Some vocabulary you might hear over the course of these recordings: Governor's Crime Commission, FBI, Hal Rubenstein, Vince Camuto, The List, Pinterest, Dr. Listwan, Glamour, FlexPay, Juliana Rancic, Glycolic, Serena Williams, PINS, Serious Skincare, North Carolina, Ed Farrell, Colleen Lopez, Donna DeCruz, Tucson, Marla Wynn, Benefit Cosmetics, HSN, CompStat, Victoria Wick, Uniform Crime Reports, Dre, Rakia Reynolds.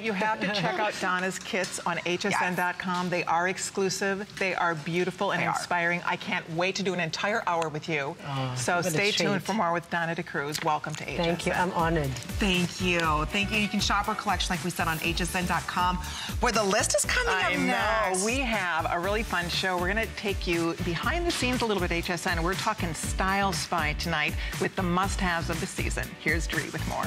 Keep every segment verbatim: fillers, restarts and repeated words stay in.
way, you have to check out Donna's kits on H S N dot com. Yes. They are exclusive. They are beautiful and they inspiring. Are. I can't wait to do an entire hour with you. Oh, so stay tuned for more with Donna DeCruz. Welcome to H S N. Thank you. I'm honored. Thank you. Thank you. You can shop our collection, like we said, on H S N dot com, where the list is coming I up know. next. We have a really fun show. We're going to take you behind the scenes a little bit, H S N. We're talking Style Spy tonight with the must-haves of the season. Here's Dre with more.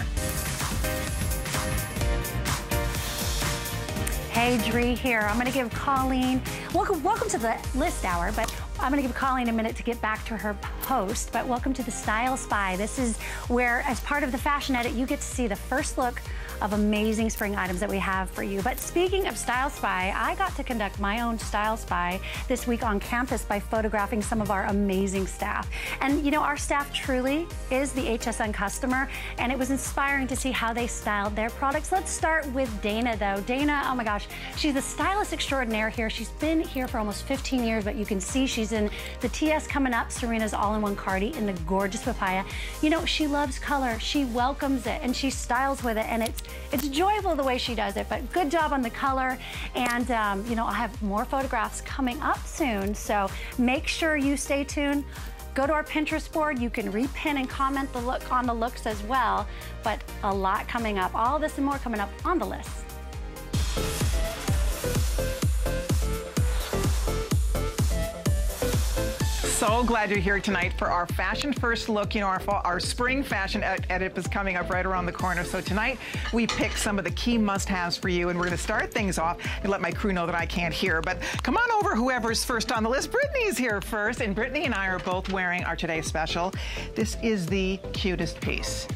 Hey, Dre here. I'm going to give Colleen, welcome, welcome to the list hour, but I'm going to give Colleen a minute to get back to her post, but welcome to the Style Spy. This is where, as part of the Fashion Edit, you get to see the first look of amazing spring items that we have for you. But speaking of Style Spy, I got to conduct my own Style Spy this week on campus by photographing some of our amazing staff. And you know, our staff truly is the H S N customer, and it was inspiring to see how they styled their products. Let's start with Dana though. Dana, oh my gosh, she's a stylist extraordinaire here. She's been here for almost fifteen years, but you can see she's in the T S coming up, Serena's all-in-one cardi in the gorgeous papaya. You know, she loves color, she welcomes it, and she styles with it, and it's It's enjoyable the way she does it, but good job on the color. And, um, you know, I have more photographs coming up soon, so make sure you stay tuned. Go to our Pinterest board. You can repin and comment the look on the looks as well, but a lot coming up. All this and more coming up on the list. So glad you're here tonight for our fashion first look. You know, our, fall, our spring fashion ed edit is coming up right around the corner. So tonight we picked some of the key must-haves for you, and we're going to start things off and let my crew know that I can't hear. But come on over, whoever's first on the list. Brittany's here first, and Brittany and I are both wearing our today's special. This is the cutest piece.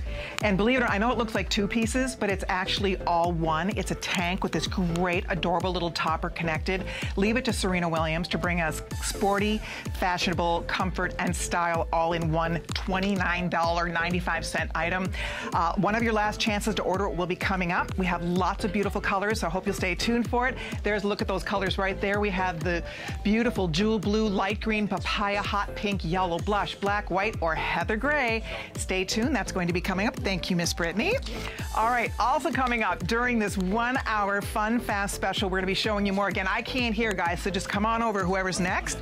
And believe it or not, I know it looks like two pieces, but it's actually all one. It's a tank with this great, adorable little topper connected. Leave it to Serena Williams to bring us sporty, fashionable, comfort, and style all in one twenty-nine ninety-five item. Uh, one of your last chances to order it will be coming up. We have lots of beautiful colors, so I hope you'll stay tuned for it. There's a look at those colors right there. We have the beautiful jewel blue, light green, papaya, hot pink, yellow, blush, black, white, or heather gray. Stay tuned. That's going to be coming up. Thank you, Miss Brittany. All right, also coming up during this one-hour fun, fast special, we're going to be showing you more. Again, I can't hear, guys, so just come on over, whoever's next.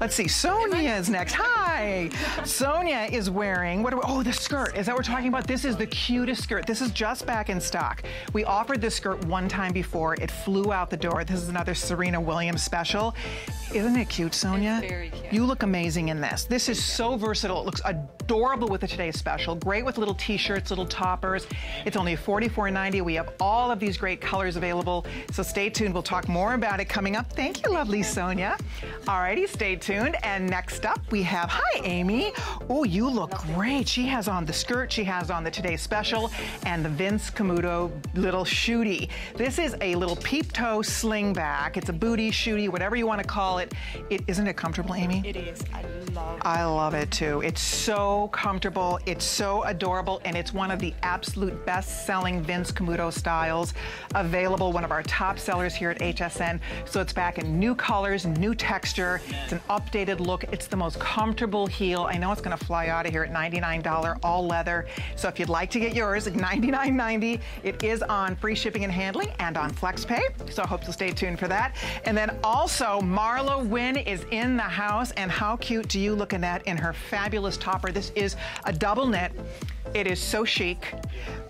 Let's see, Sonia is next. Hi. Sonia is wearing, what are we, oh, the skirt. Is that what we're talking about? This is the cutest skirt. This is just back in stock. We offered this skirt one time before. It flew out the door. This is another Serena Williams special. Isn't it cute, Sonia? It's very cute. You look amazing in this. This is so versatile. It looks adorable with the Today's Special. Great with little t-shirts, little toppers. It's only forty-four ninety. We have all of these great colors available, so stay tuned. We'll talk more about it coming up. Thank you, lovely Sonia. All righty, stay tuned. And next up we have, hi Amy. Oh, you look great. She has on the skirt, she has on the Today Special, and the Vince Camuto little shootie. This is a little peep toe sling back. It's a booty, shootie, whatever you want to call it. It isn't it comfortable, Amy? It is. I love it. I love it too. It's so comfortable, it's so adorable, and it's one of the absolute best-selling Vince Camuto styles available, one of our top sellers here at H S N. So it's back in new colors, new texture. It's an updated look. It's the most comfortable heel. I know it's going to fly out of here at ninety-nine dollars, all leather. So if you'd like to get yours at ninety-nine ninety, it is on free shipping and handling and on FlexPay. So I hope you'll stay tuned for that. And then also Marla Wynn is in the house, and how cute do you look in that, in her fabulous topper. This is a double knit. It is so chic.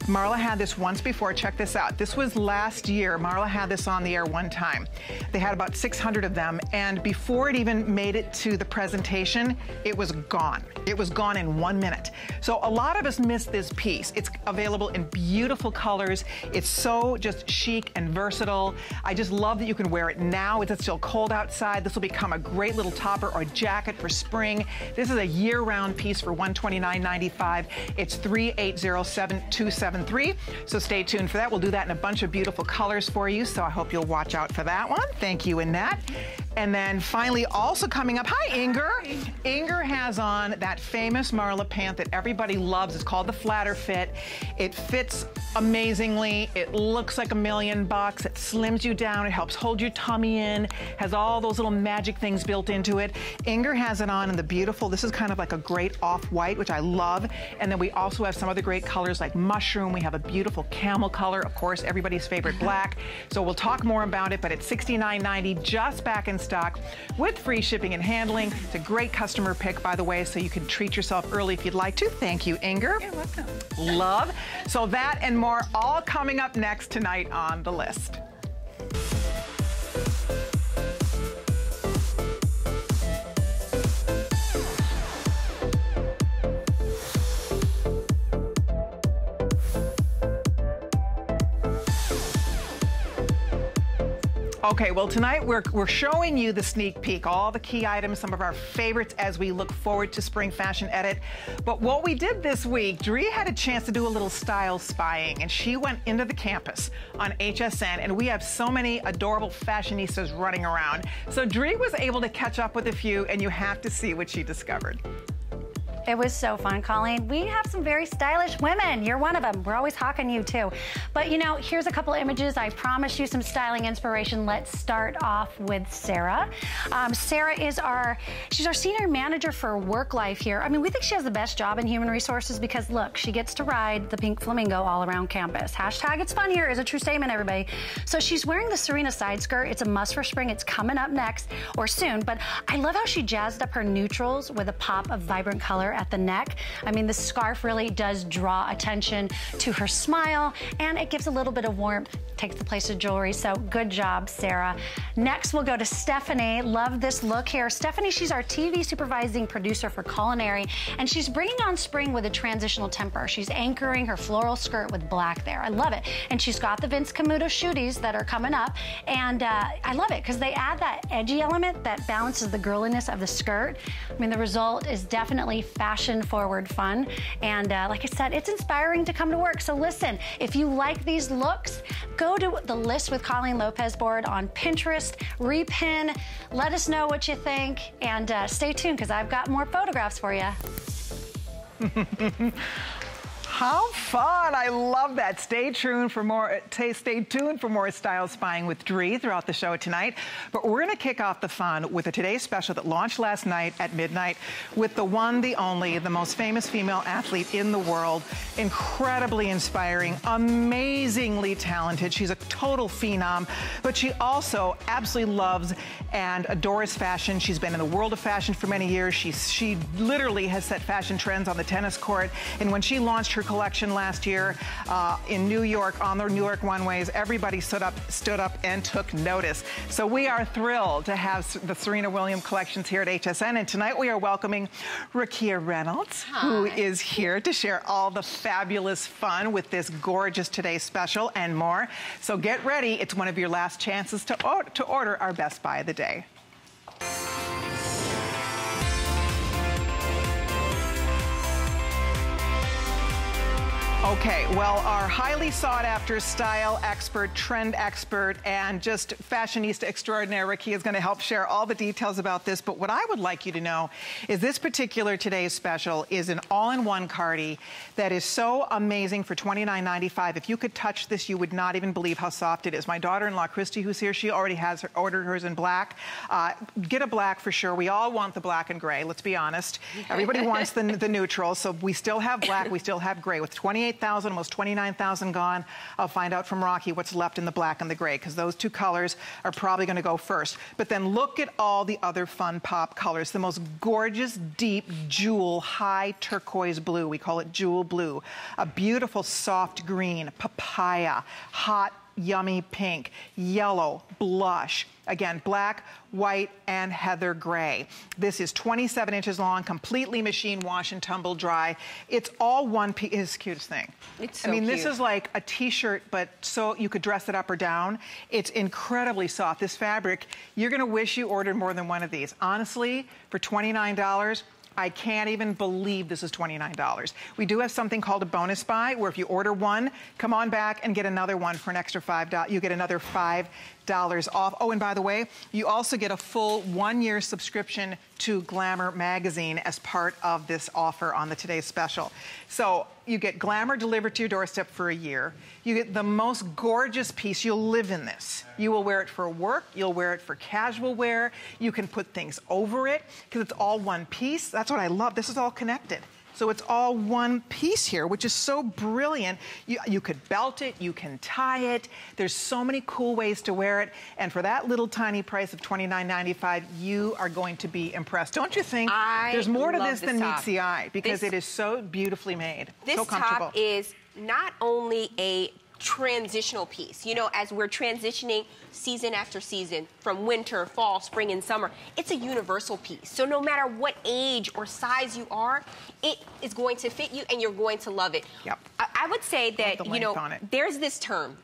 Marla had this once before. Check this out. This was last year. Marla had this on the air one time. They had about six hundred of them, and before it even made it to the presentation, it was gone. It was gone in one minute. So a lot of us missed this piece. It's available in beautiful colors. It's so just chic and versatile. I just love that you can wear it now. It's still cold outside. This will become a great little topper or jacket for spring. This is a year-round piece for one twenty-nine ninety-five. It's three eight zero seven two seven three. So stay tuned for that. We'll do that in a bunch of beautiful colors for you, so I hope you'll watch out for that one. Thank you, Annette. And then finally, also coming up, hi Inger. Hi. Inger has on that famous Marla pant that everybody loves. It's called the Flatter Fit. It fits amazingly. It looks like a million bucks. It slims you down. It helps hold your tummy in. Has all those little magic things built into it. Inger has it on in the beautiful, this is kind of like a great off-white, which I love. And then we also have some other great colors like mushroom. We have a beautiful camel color, of course, everybody's favorite black. So we'll talk more about it, but it's sixty-nine ninety, just back in stock with free shipping and handling. It's a great customer pick, by the way, so you can treat yourself early if you'd like to. Thank you, Inger. You're welcome. Love. So that and more all coming up next tonight on The List. Okay, well tonight we're, we're showing you the sneak peek, all the key items, some of our favorites as we look forward to Spring Fashion Edit. But what we did this week, Dre had a chance to do a little style spying, and she went into the campus on H S N, and we have so many adorable fashionistas running around. So Dre was able to catch up with a few, and you have to see what she discovered. It was so fun, Colleen. We have some very stylish women. You're one of them. We're always hawking you, too. But, you know, here's a couple of images. I promise you some styling inspiration. Let's start off with Sarah. Um, Sarah is our, she's our senior manager for work life here. I mean, we think she has the best job in human resources because, look, she gets to ride the pink flamingo all around campus. Hashtag it's fun here is a true statement, everybody. So she's wearing the Serena side skirt. It's a must for spring. It's coming up next or soon. But I love how she jazzed up her neutrals with a pop of vibrant color at the neck. I mean, the scarf really does draw attention to her smile, and it gives a little bit of warmth, takes the place of jewelry. So good job, Sarah. Next, we'll go to Stephanie. Love this look here. Stephanie, she's our T V supervising producer for culinary, and she's bringing on spring with a transitional temper. She's anchoring her floral skirt with black there. I love it. And she's got the Vince Camuto shooties that are coming up, and uh, I love it because they add that edgy element that balances the girliness of the skirt. I mean, the result is definitely fashion-forward fun, and uh, like I said, it's inspiring to come to work. So listen, if you like these looks, go to the List with Colleen Lopez board on Pinterest, repin, let us know what you think, and uh, stay tuned because I've got more photographs for you. How fun! I love that. Stay tuned for more. Stay tuned for more style spying with Dre throughout the show tonight. But we're going to kick off the fun with a Today Special that launched last night at midnight with the one, the only, the most famous female athlete in the world. Incredibly inspiring, amazingly talented. She's a total phenom, but she also absolutely loves and adores fashion. She's been in the world of fashion for many years. She she literally has set fashion trends on the tennis court. And when she launched her collection last year uh, in New York on the New York runways, everybody stood up stood up and took notice. So we are thrilled to have the Serena Williams collections here at H S N, and tonight we are welcoming Rakia Reynolds. Hi. Who is here to share all the fabulous fun with this gorgeous Today Special and more. So get ready, it's one of your last chances to, or to order our Best Buy of the day. Okay, well, our highly sought-after style expert, trend expert, and just fashionista extraordinaire, Rakia, is going to help share all the details about this. But what I would like you to know is this particular Today's Special is an all-in-one cardi that is so amazing for twenty-nine ninety-five. If you could touch this, you would not even believe how soft it is. My daughter-in-law, Christy, who's here, she already has her, ordered hers in black. Uh, get a black for sure. We all want the black and gray, let's be honest. Everybody wants the, the neutral, so we still have black, we still have gray. With twenty-eight thousand, almost twenty-nine thousand gone. I'll find out from Rocky what's left in the black and the gray, because those two colors are probably going to go first. But then look at all the other fun pop colors. The most gorgeous, deep, jewel, high turquoise blue. We call it jewel blue. A beautiful, soft green, papaya, hot, yummy pink, yellow, blush. Again, black, white, and heather gray. This is twenty-seven inches long, completely machine wash and tumble dry. It's all one piece. It's the cutest thing. It's so I mean, cute. This is like a t-shirt, but so you could dress it up or down. It's incredibly soft. This fabric, you're going to wish you ordered more than one of these. Honestly, for twenty-nine dollars, I can't even believe this is twenty-nine dollars. We do have something called a bonus buy, where if you order one, come on back and get another one for an extra five dollars. You get another five dollars off. Oh, and by the way, you also get a full one-year subscription to Glamour magazine as part of this offer on the Today Special. So you get Glamour delivered to your doorstep for a year. You get the most gorgeous piece. You'll live in this. You will wear it for work. You'll wear it for casual wear. You can put things over it because it's all one piece. That's what I love. This is all connected. So it's all one piece here, which is so brilliant. You, you could belt it, you can tie it. There's so many cool ways to wear it. And for that little tiny price of twenty-nine ninety-five, you are going to be impressed. Don't you think I there's more to this, this than top. meets the eye? Because this, it is so beautifully made, this so comfortable. Top is not only a transitional piece, you know, as we're transitioning season after season from winter, fall, spring, and summer, it's a universal piece. So no matter what age or size you are, it is going to fit you and you're going to love it. Yep. I, I would say that, you know, there's this term,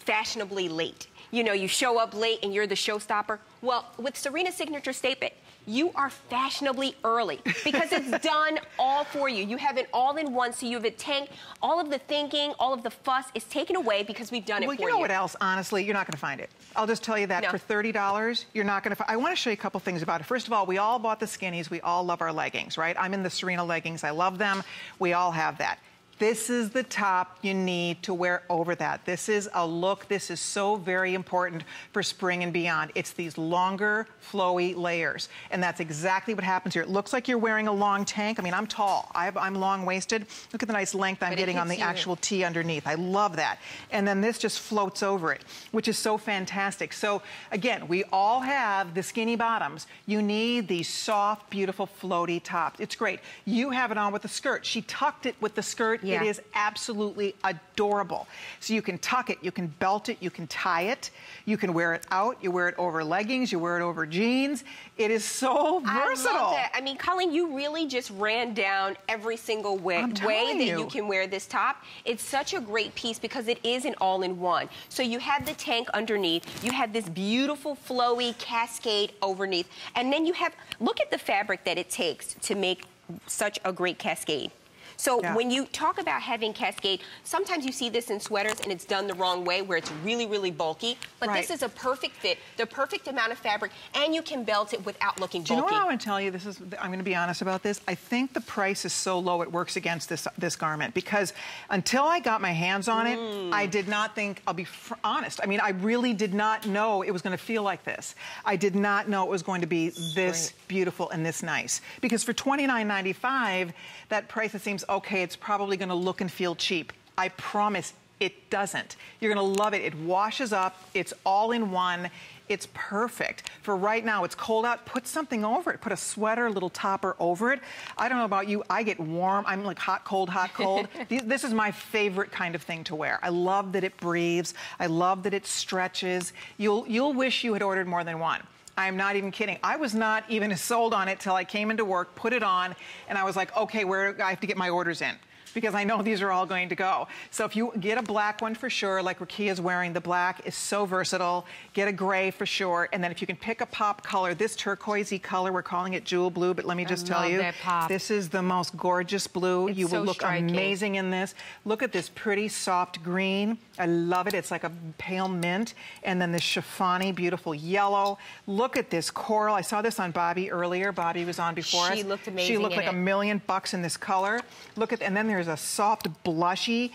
fashionably late. You know, you show up late and you're the showstopper. Well, with Serena's signature statement, you are fashionably early because it's done all for you. You have it all in one, so you have a tank. All of the thinking, all of the fuss is taken away because we've done it well, for you. Well, you know what else? Honestly, you're not going to find it. I'll just tell you that no. for thirty dollars, you're not going to. I want to show you a couple things about it. First of all, we all bought the skinnies. We all love our leggings, right? I'm in the Serena leggings. I love them. We all have that. This is the top you need to wear over that. This is a look. This is so very important for spring and beyond. It's these longer, flowy layers. And that's exactly what happens here. It looks like you're wearing a long tank. I mean, I'm tall. I've, I'm long-waisted. Look at the nice length I'm getting on the actual tee underneath. I love that. And then this just floats over it, which is so fantastic. So, again, we all have the skinny bottoms. You need these soft, beautiful, floaty tops. It's great. You have it on with the skirt. She tucked it with the skirt. Yeah. It is absolutely adorable. So you can tuck it, you can belt it, you can tie it, you can wear it out, you wear it over leggings, you wear it over jeans. It is so versatile. I love that. I mean, Colleen, you really just ran down every single way, way that you. you can wear this top. It's such a great piece because it is an all-in-one. So you have the tank underneath, you have this beautiful flowy cascade underneath, and then you have, look at the fabric that it takes to make such a great cascade. So yeah. when you talk about having cascade, sometimes you see this in sweaters and it's done the wrong way where it's really, really bulky. But right. this is a perfect fit, the perfect amount of fabric, and you can belt it without looking bulky. Do you know what I want to tell you? This is, I'm going to be honest about this. I think the price is so low it works against this, this garment because until I got my hands on it, mm. I did not think, I'll be honest, I mean, I really did not know it was going to feel like this. I did not know it was going to be this right. beautiful and this nice. Because for twenty-nine ninety-five, that price, it seems okay, it's probably going to look and feel cheap. I promise it doesn't. You're going to love it. It washes up. It's all in one. It's perfect. For right now, it's cold out. Put something over it. Put a sweater, a little topper over it. I don't know about you. I get warm. I'm like hot, cold, hot, cold. This is my favorite kind of thing to wear. I love that it breathes. I love that it stretches. You'll, you'll wish you had ordered more than one. I'm not even kidding. I was not even sold on it till I came into work, put it on, and I was like, okay, where I have to get my orders in because I know these are all going to go. So if you get a black one for sure, like Rakia's wearing, the black is so versatile. Get a gray for sure, and then if you can pick a pop color, this turquoisey color, we're calling it jewel blue, but let me just I tell you, this is the most gorgeous blue. It's you will so look striking. Amazing in this. Look at this pretty soft green. I love it. It's like a pale mint, and then this chiffony, beautiful yellow. Look at this coral. I saw this on Bobby earlier. Bobby was on before she us. She looked amazing. She looked in like it. a million bucks in this color. Look at, and then there's a soft blushy,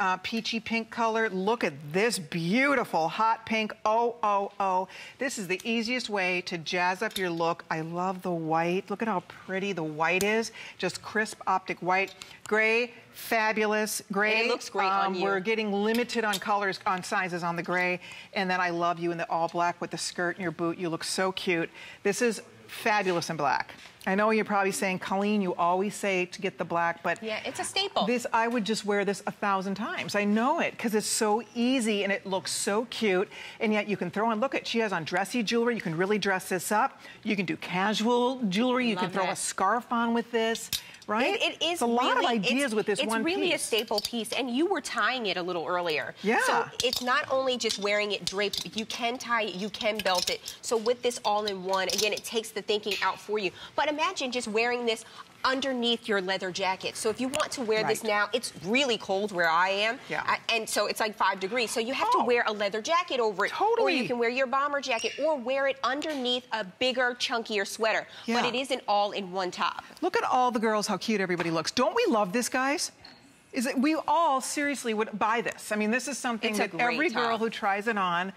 uh, peachy pink color. Look at this beautiful hot pink. Oh, oh, oh. This is the easiest way to jazz up your look. I love the white. Look at how pretty the white is. Just crisp optic white. Gray, fabulous. Gray. And it looks great um, on you. We're getting limited on colors, on sizes on the gray. And then I love you in the all black with the skirt and your boot. You look so cute. This is fabulous in black. I know you're probably saying, Colleen, you always say to get the black, but yeah, it's a staple. This, I would just wear this a thousand times. I know it because it's so easy and it looks so cute. And yet you can throw on, look at, she has on dressy jewelry. You can really dress this up. You can do casual jewelry. You Love can throw it. a scarf on with this. right? It, it is it's a lot really, of ideas it's, with this it's one really piece. It's really a staple piece, and you were tying it a little earlier. Yeah. So it's not only just wearing it draped, but you can tie it, you can belt it. So with this all-in-one, again, it takes the thinking out for you. But imagine just wearing this underneath your leather jacket. So if you want to wear right. this now, it's really cold where I am, yeah. I, and so it's like five degrees. So you have oh, to wear a leather jacket over it, totally. Or you can wear your bomber jacket, or wear it underneath a bigger, chunkier sweater. Yeah. But it is an all-in-one top. Look at all the girls, how cute everybody looks. Don't we love this, guys? Is it, we all seriously would buy this. I mean, this is something that every top. girl who tries it on,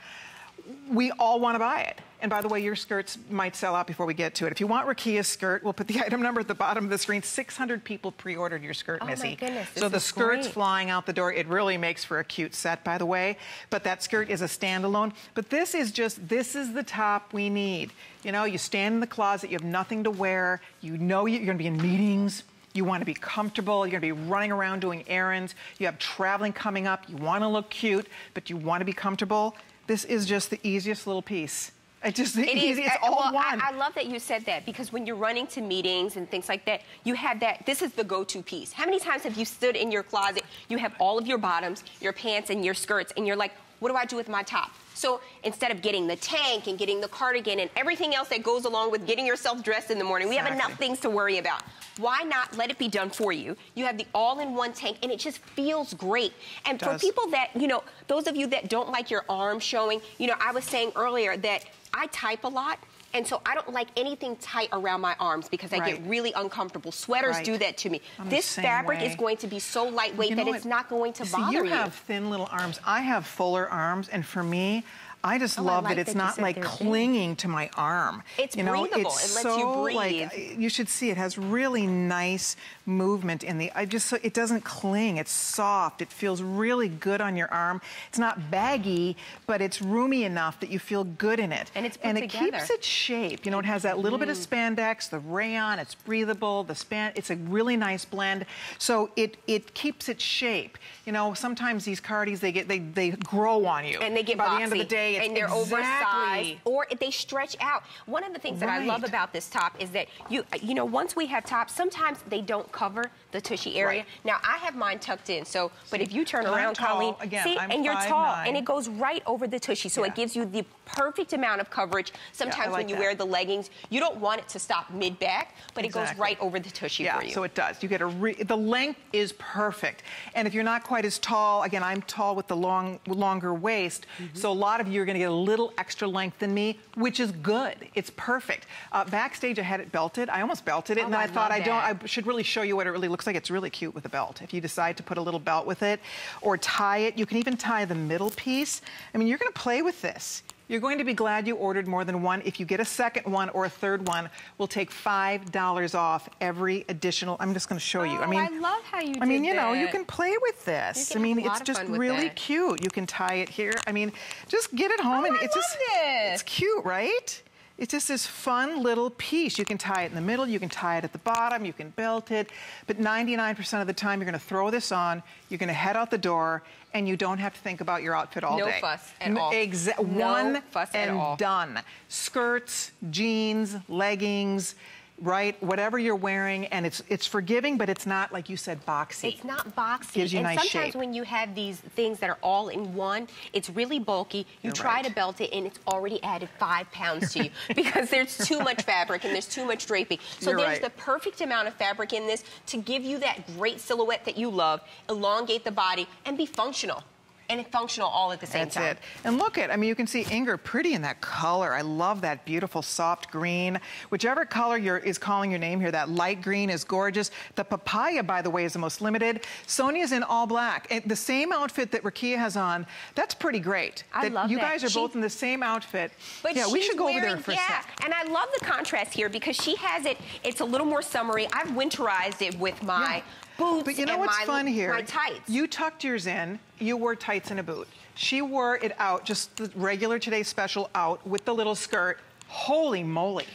we all want to buy it. And by the way, your skirts might sell out before we get to it. If you want Rakia's skirt, we'll put the item number at the bottom of the screen. six hundred people pre-ordered your skirt, oh Missy. My goodness, so the skirt's great. flying out the door. It really makes for a cute set, by the way. But that skirt is a standalone. But this is just, this is the top we need. You know, you stand in the closet, you have nothing to wear. You know you're going to be in meetings. You want to be comfortable. You're going to be running around doing errands. You have traveling coming up. You want to look cute, but you want to be comfortable. This is just the easiest little piece. It just, it easy. Is, it's all well, one. I, I love that you said that, because when you're running to meetings and things like that, you have that, this is the go-to piece. How many times have you stood in your closet, you have all of your bottoms, your pants, and your skirts, and you're like, what do I do with my top? So instead of getting the tank and getting the cardigan and everything else that goes along with getting yourself dressed in the morning, exactly. we have enough things to worry about. Why not let it be done for you? You have the all-in-one tank, and it just feels great. And it for does. people that, you know, those of you that don't like your arm showing, you know, I was saying earlier that I type a lot, and so I don't like anything tight around my arms because I right. get really uncomfortable. Sweaters right. do that to me. I'm this fabric way. is going to be so lightweight you know that it's not going to see, bother you. You have thin little arms. I have fuller arms, and for me, I just oh, love I like that it's that not like clinging to my arm. It's you know, breathable. It's it lets so you breathe. Like, you should see it has really nice movement in the. I just so it doesn't cling. It's soft. It feels really good on your arm. It's not baggy, but it's roomy enough that you feel good in it. And it's put and it together. keeps its shape. You know, it has that little mm. bit of spandex, the rayon. It's breathable. The span. It's a really nice blend. So it it keeps its shape. You know, sometimes these cardies they get they they grow on you. And they get by boxy. the end of the day. And they're exactly. oversized, or they stretch out. One of the things right. that I love about this top is that, you you know, once we have tops, sometimes they don't cover the tushy area. Right. Now, I have mine tucked in, so, but see, if you turn around, tall, Colleen, again, see, I'm and you're five, tall, nine. and it goes right over the tushy, so yeah. it gives you the perfect amount of coverage. Sometimes yeah, like when you that. wear the leggings, you don't want it to stop mid-back, but exactly. it goes right over the tushy yeah, for you. Yeah, so it does. You get a re the length is perfect. And if you're not quite as tall, again, I'm tall with the long, longer waist, mm-hmm. so a lot of you You're gonna get a little extra length than me, which is good. It's perfect. Uh, backstage, I had it belted. I almost belted it, oh, and then I, I thought I don't. I should really show you what it really looks like. It's really cute with a belt. If you decide to put a little belt with it, or tie it, you can even tie the middle piece. I mean, you're gonna play with this. You're going to be glad you ordered more than one. If you get a second one or a third one, we'll take five dollars off every additional. I'm just going to show oh, you. I mean, I love how you do I mean, you that. know, you can play with this. I mean, it's just really cute. You can tie it here. I mean, just get it home oh, and I it's love just it. it's cute, right? It's just this fun little piece. You can tie it in the middle, you can tie it at the bottom, you can belt it, but ninety-nine percent of the time you're gonna throw this on, you're gonna head out the door, and you don't have to think about your outfit all no day. Fuss at all. Exa no one fuss at all. One and done. Skirts, jeans, leggings, right? Whatever you're wearing, and it's it's forgiving, but it's not, like you said, boxy. It's not boxy. Gives you and nice sometimes shape. When you have these things that are all in one, it's really bulky. You you're try right. to belt it, and it's already added five pounds to you because there's too much fabric and there's too much draping. So you're there's right. the perfect amount of fabric in this to give you that great silhouette that you love, elongate the body, and be functional. And it's functional all at the same That's time. That's it. And look at, I mean, you can see Inger pretty in that color. I love that beautiful soft green. Whichever color you're, is calling your name here, that light green is gorgeous. The papaya, by the way, is the most limited. Sonia's in all black. And the same outfit that Rakia has on, that's pretty great. I that love you that. You guys are she, both in the same outfit. But yeah, we should go wearing, over there for yeah, a second. Yeah, and I love the contrast here because she has it, it's a little more summery. I've winterized it with my... Yeah. Boots but you know what's my, fun here? My tights. You tucked yours in, you wore tights and a boot. She wore it out, just the regular Today Special out with the little skirt. Holy moly.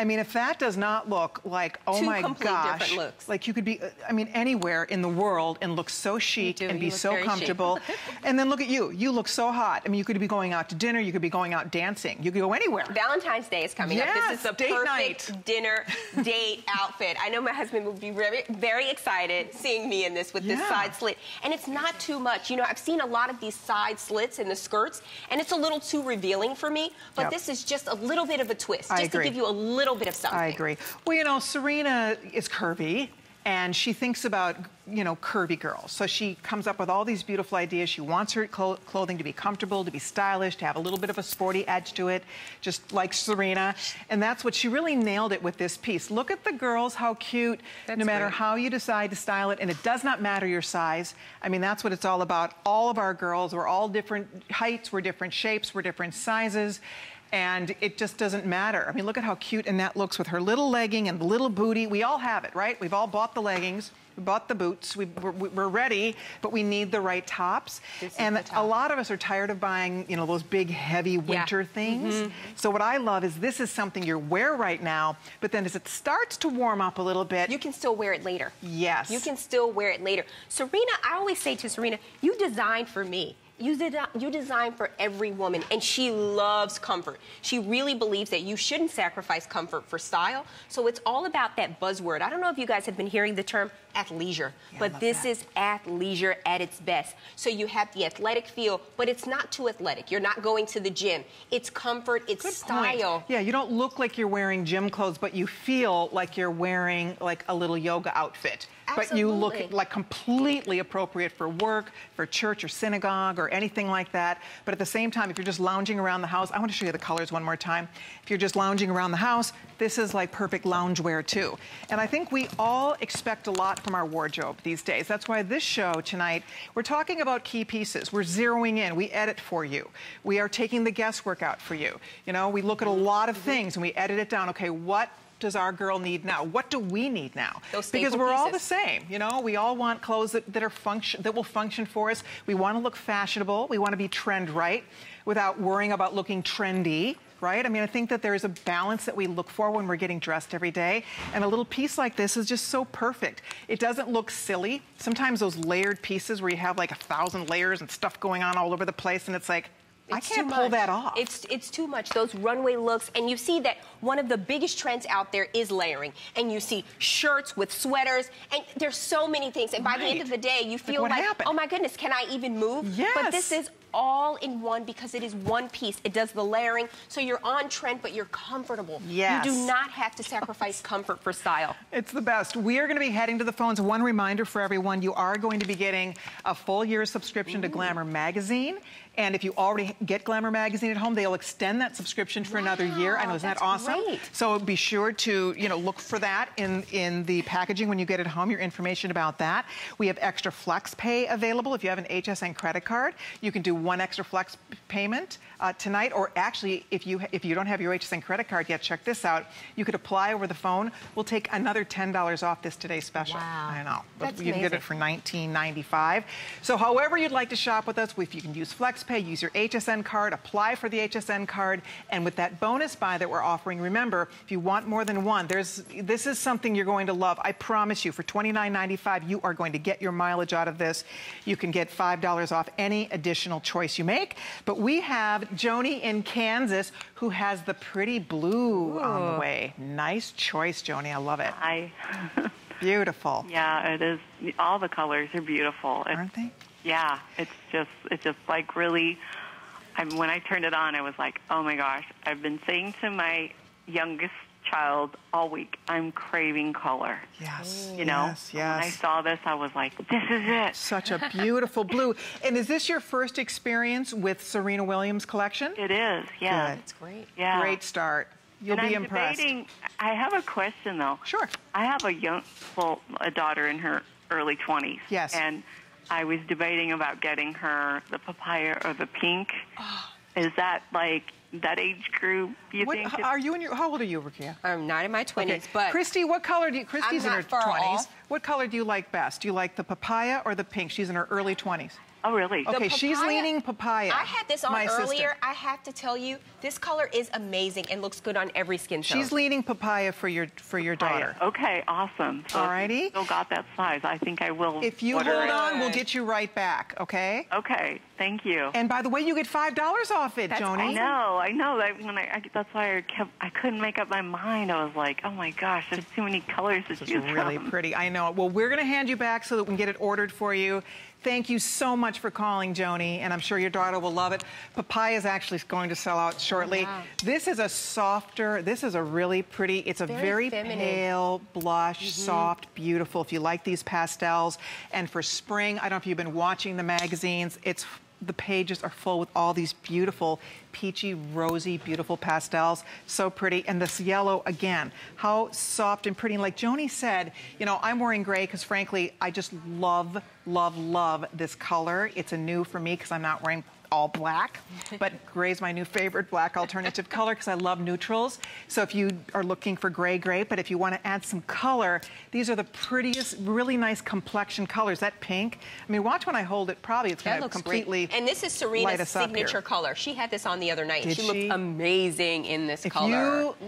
I mean, if that does not look like, oh Two my gosh, different looks. Like you could be, I mean, anywhere in the world and look so chic and you be so comfortable. And then look at you, you look so hot. I mean, you could be going out to dinner, you could be going out dancing, you could go anywhere. Valentine's Day is coming yes, up. This is the perfect night. dinner date outfit. I know my husband would be very, very excited seeing me in this with yeah. this side slit. And it's not too much. You know, I've seen a lot of these side slits in the skirts and it's a little too revealing for me, but yep. this is just a little bit of a twist, just I agree. to give you a little bit of something. I agree. Well, you know, Serena is curvy, and she thinks about, you know, curvy girls. So she comes up with all these beautiful ideas. She wants her cl- clothing to be comfortable, to be stylish, to have a little bit of a sporty edge to it, just like Serena. And that's what she really nailed it with this piece. Look at the girls, how cute, that's no matter great. how you decide to style it. And it does not matter your size. I mean, that's what it's all about. All of our girls, we're all different heights, we're different shapes, we're different sizes. And it just doesn't matter. I mean, look at how cute and that looks with her little legging and the little booty. We all have it, right? We've all bought the leggings, we bought the boots, we, we're, we're ready, but we need the right tops. This and top. a lot of us are tired of buying, you know, those big, heavy winter yeah. things. Mm-hmm. So what I love is this is something you wear right now, but then as it starts to warm up a little bit. You can still wear it later. Yes. You can still wear it later. Serena, I always say to Serena, you designed for me. You, did, you design for every woman, and she loves comfort. She really believes that you shouldn't sacrifice comfort for style. So it's all about that buzzword. I don't know if you guys have been hearing the term athleisure, yeah, but this that. is athleisure at its best. So you have the athletic feel, but it's not too athletic. You're not going to the gym. It's comfort, it's Good style. Point. Yeah, you don't look like you're wearing gym clothes, but you feel like you're wearing like a little yoga outfit. Absolutely. But you look like completely appropriate for work, for church or synagogue or anything like that. But at the same time, if you're just lounging around the house, I want to show you the colors one more time. If you're just lounging around the house, this is like perfect loungewear too. And I think we all expect a lot from our wardrobe these days. That's why this show tonight, we're talking about key pieces. We're zeroing in. We edit for you. We are taking the guesswork out for you. You know, we look at a lot of things and we edit it down. Okay, what does our girl need now? What do we need now? Those because we're pieces. all the same, you know? We all want clothes that, that, are function, that will function for us. We want to look fashionable. We want to be trend right without worrying about looking trendy, right? I mean, I think that there is a balance that we look for when we're getting dressed every day. And a little piece like this is just so perfect. It doesn't look silly. Sometimes those layered pieces where you have like a thousand layers and stuff going on all over the place, and it's like, It's I can't pull much. that off. It's, it's too much, those runway looks. And you see that one of the biggest trends out there is layering. And you see shirts with sweaters. And there's so many things. And by right. the end of the day, you feel like, like oh my goodness, can I even move? Yes. But this is all in one because it is one piece. It does the layering. So you're on trend, but you're comfortable. Yes. You do not have to sacrifice comfort for style. It's the best. We are going to be heading to the phones. One reminder for everyone, you are going to be getting a full year subscription Ooh. to Glamour magazine. And if you already get Glamour magazine at home, they'll extend that subscription for wow, another year. I know, isn't that awesome? Great. So be sure to, you know, look for that in, in the packaging when you get it home, your information about that. We have extra flex pay available. If you have an H S N credit card, you can do one extra flex payment uh, tonight. Or actually, if you, if you don't have your H S N credit card yet, check this out. You could apply over the phone. We'll take another ten dollars off this today's special. Wow. I know. That's you amazing. can get it for nineteen ninety-five. So however you'd like to shop with us, if you can use flex pay, use your H S N card, apply for the H S N card, and with that bonus buy that we're offering, remember, if you want more than one, there's this is something you're going to love. I promise you, for twenty-nine ninety-five, you are going to get your mileage out of this. You can get five dollars off any additional choice you make. But we have Joni in Kansas, who has the pretty blue Ooh. on the way. Nice choice, Joni. I love it. Hi. Beautiful. Yeah, it is. All the colors are beautiful. It's Aren't they? Yeah, it's just, it's just like really, I mean, when I turned it on, I was like, oh my gosh, I've been saying to my youngest child all week, I'm craving color. Yes, you know? Yes, yes. When I saw this, I was like, this is it. Such a beautiful blue. And is this your first experience with Serena Williams collection? It is, yeah. It's great. Yeah. Great start. You'll and be I'm impressed. Debating, I have a question though. Sure. I have a young, well, a daughter in her early twenties. Yes. And I was debating about getting her the papaya or the pink. Oh. Is that like that age group? You what, think? Are you in your? How old are you, Rakia? I'm not in my twenties, okay. but Christy, what color do you? Christy's I'm not in her twenties. What color do you like best? Do you like the papaya or the pink? She's in her early twenties. Oh, really? Okay, papaya, she's leaning papaya. I had this on my earlier. Sister. I have to tell you, this color is amazing and looks good on every skin tone. She's leaning papaya for your for your papaya. daughter. Okay, awesome. So alrighty. Still got that size. I think I will. If you order hold it. on, we'll get you right back. Okay. Okay. Thank you. And by the way, you get five dollars off it, that's Joni. Awesome. I know. I know. That when I, I that's why I kept. I couldn't make up my mind. I was like, oh my gosh, there's too many colors to choose from. Really pretty. I know. Well, we're gonna hand you back so that we can get it ordered for you. Thank you so much for calling, Joni, and I'm sure your daughter will love it. Papaya is actually going to sell out shortly. Oh, wow. This is a softer, this is a really pretty, it's a very, very pale blush, mm-hmm. soft, beautiful. If you like these pastels, and for spring, I don't know if you've been watching the magazines, it's the pages are full with all these beautiful peachy, rosy, beautiful pastels. So pretty. And this yellow, again, how soft and pretty. And like Joni said, you know, I'm wearing gray because, frankly, I just love, love, love this color. It's a new for me because I'm not wearing all black, but gray is my new favorite black alternative color because I love neutrals. So if you are looking for gray, gray, but if you want to add some color, these are the prettiest, really nice complexion colors. That pink, I mean, watch when I hold it, probably it's going to completely light us up here. And this is Serena's signature color. She had this on the other night. Did she? She looked amazing in this if color.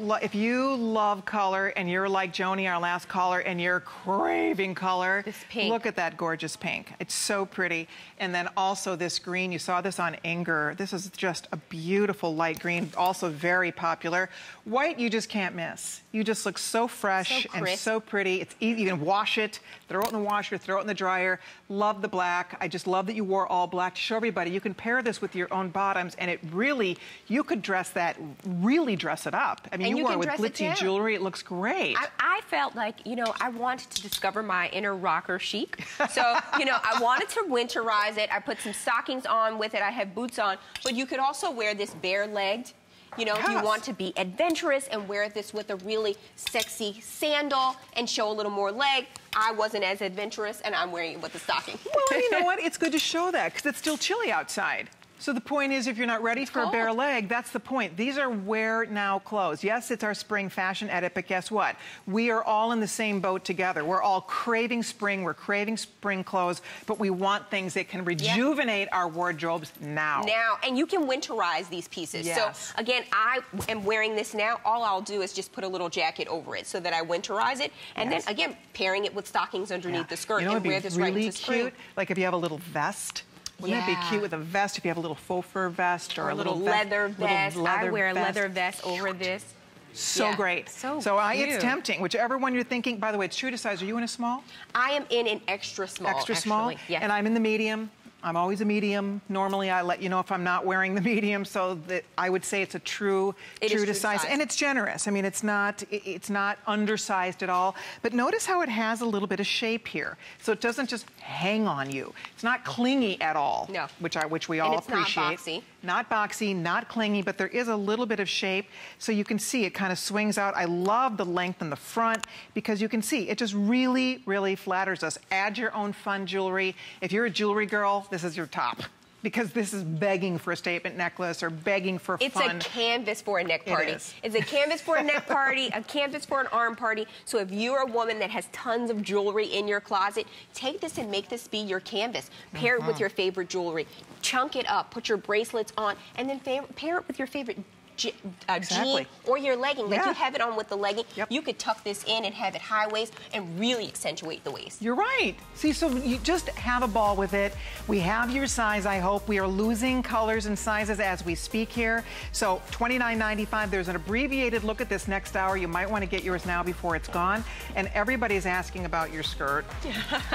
You if you love color and you're like Joni, our last caller, and you're craving color, this pink. Look at that gorgeous pink. It's so pretty. And then also this green, you saw this on Anger. This is just a beautiful light green, also very popular. White, you just can't miss. You just look so fresh so and so pretty. It's easy. You can wash it, throw it in the washer, throw it in the dryer. Love the black. I just love that you wore all black to show everybody. You can pair this with your own bottoms, and it really, you could dress that, really dress it up. I mean, and you, you wore it with glitzy it jewelry. It looks great. I, I felt like, you know, I wanted to discover my inner rocker chic. So, you know, I wanted to winterize it. I put some stockings on with it. I had boots on, but you could also wear this bare-legged, you know, yes. if you want to be adventurous and wear this with a really sexy sandal and show a little more leg. I wasn't as adventurous, and I'm wearing it with a stocking. Well, you know what? It's good to show that because it's still chilly outside. So the point is, if you're not ready it's for cold. a bare leg, that's the point. These are wear now clothes. Yes, it's our spring fashion edit, but guess what? We are all in the same boat together. We're all craving spring. We're craving spring clothes, but we want things that can rejuvenate yep. our wardrobes now. Now, and you can winterize these pieces. Yes. So again, I am wearing this now. All I'll do is just put a little jacket over it so that I winterize it. And yes. then again, pairing it with stockings underneath yeah. the skirt you know, and wear this really right into spring. cute. Like if you have a little vest. Wouldn't yeah. that be cute with a vest? If you have a little faux fur vest or a, a little, little leather vest, vest. Little leather I wear a vest. leather vest over this. So yeah. great. So, so I, it's tempting. Whichever one you're thinking. By the way, it's true to size. Are you in a small? I am in an extra small. Extra small. Yes. And I'm in the medium. I'm always a medium. Normally, I let you know if I'm not wearing the medium, so that I would say it's a true, it true to size. size, and it's generous. I mean, it's not, it's not undersized at all. But notice how it has a little bit of shape here, so it doesn't just hang on you. It's not clingy at all. No, which I, which we all and it's appreciate. Not boxy, not boxy, not clingy, but there is a little bit of shape, so you can see it kind of swings out. I love the length in the front because you can see it just really, really flatters us. Add your own fun jewelry. If you're a jewelry girl, this is your top, because this is begging for a statement necklace or begging for it's fun. It's a canvas for a neck party. It is. It's a canvas for a neck party, a canvas for an arm party. So if you're a woman that has tons of jewelry in your closet, take this and make this be your canvas. Pair mm-hmm. it with your favorite jewelry. Chunk it up, put your bracelets on, and then pair it with your favorite G uh, exactly. jean or your legging. Like yeah. you have it on with the legging, yep. you could tuck this in and have it high waist and really accentuate the waist. You're right. See, so you just have a ball with it. We have your size, I hope. We are losing colors and sizes as we speak here. So twenty-nine ninety-five, there's an abbreviated look at this next hour. You might want to get yours now before it's gone. And everybody's asking about your skirt.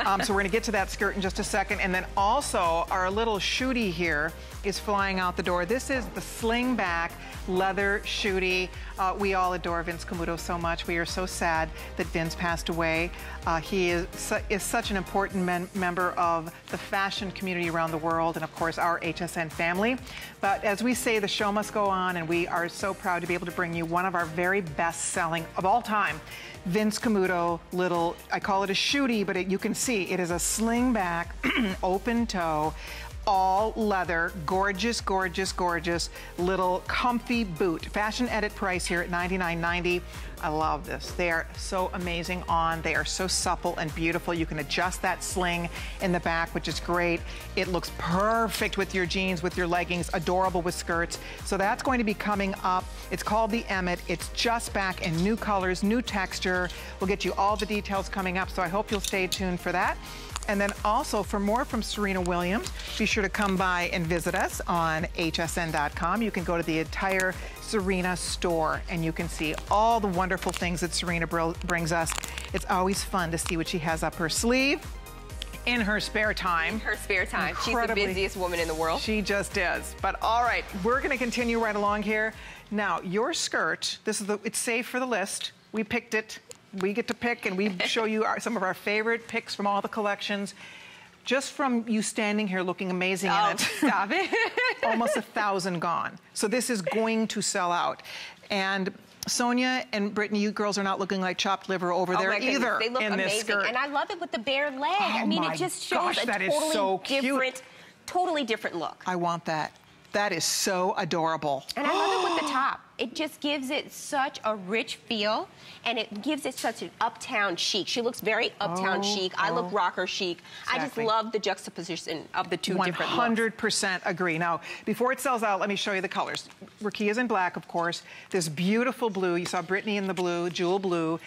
um, so we're going to get to that skirt in just a second. And then also our little shootie here is flying out the door. This is the sling back leather shootie. Uh, we all adore Vince Camuto so much. We are so sad that Vince passed away. Uh, he is, su is such an important member of the fashion community around the world and, of course, our H S N family. But as we say, the show must go on, and we are so proud to be able to bring you one of our very best-selling of all time, Vince Camuto little, I call it a shootie, but it, you can see it is a sling back, open toe, all leather, gorgeous, gorgeous, gorgeous little comfy boot. Fashion Edit price here at ninety-nine ninety. I love this. They are so amazing on. They are so supple and beautiful. You can adjust that sling in the back, which is great. It looks perfect with your jeans, with your leggings, adorable with skirts. So that's going to be coming up. It's called the Emmet. It's just back in new colors, new texture. We'll get you all the details coming up, so I hope you'll stay tuned for that. And then also for more from Serena Williams, be sure to come by and visit us on H S N dot com. You can go to the entire Serena store and you can see all the wonderful things that Serena brings us. It's always fun to see what she has up her sleeve in her spare time. In her spare time. Incredibly. She's the busiest woman in the world. She just is. But all right, we're gonna continue right along here. Now, your skirt, this is the, it's saved for the list. We picked it. We get to pick, and we show you our, some of our favorite picks from all the collections. Just from you standing here looking amazing oh, in it. Stop it. Almost a thousand gone. So this is going to sell out. And Sonia and Brittany, you girls are not looking like chopped liver over oh there my either. They look in amazing. This skirt. And I love it with the bare leg. Oh I mean, it just shows gosh, a that totally is so different, cute. totally different look. I want that. That is so adorable. And I love it with the top. It just gives it such a rich feel, and it gives it such an uptown chic. She looks very uptown oh, chic. I oh. look rocker chic. Exactly. I just love the juxtaposition of the two different looks. one hundred percent agree. Now, before it sells out, let me show you the colors. Rakia's in black, of course. This beautiful blue. You saw Brittany in the blue, jewel blue.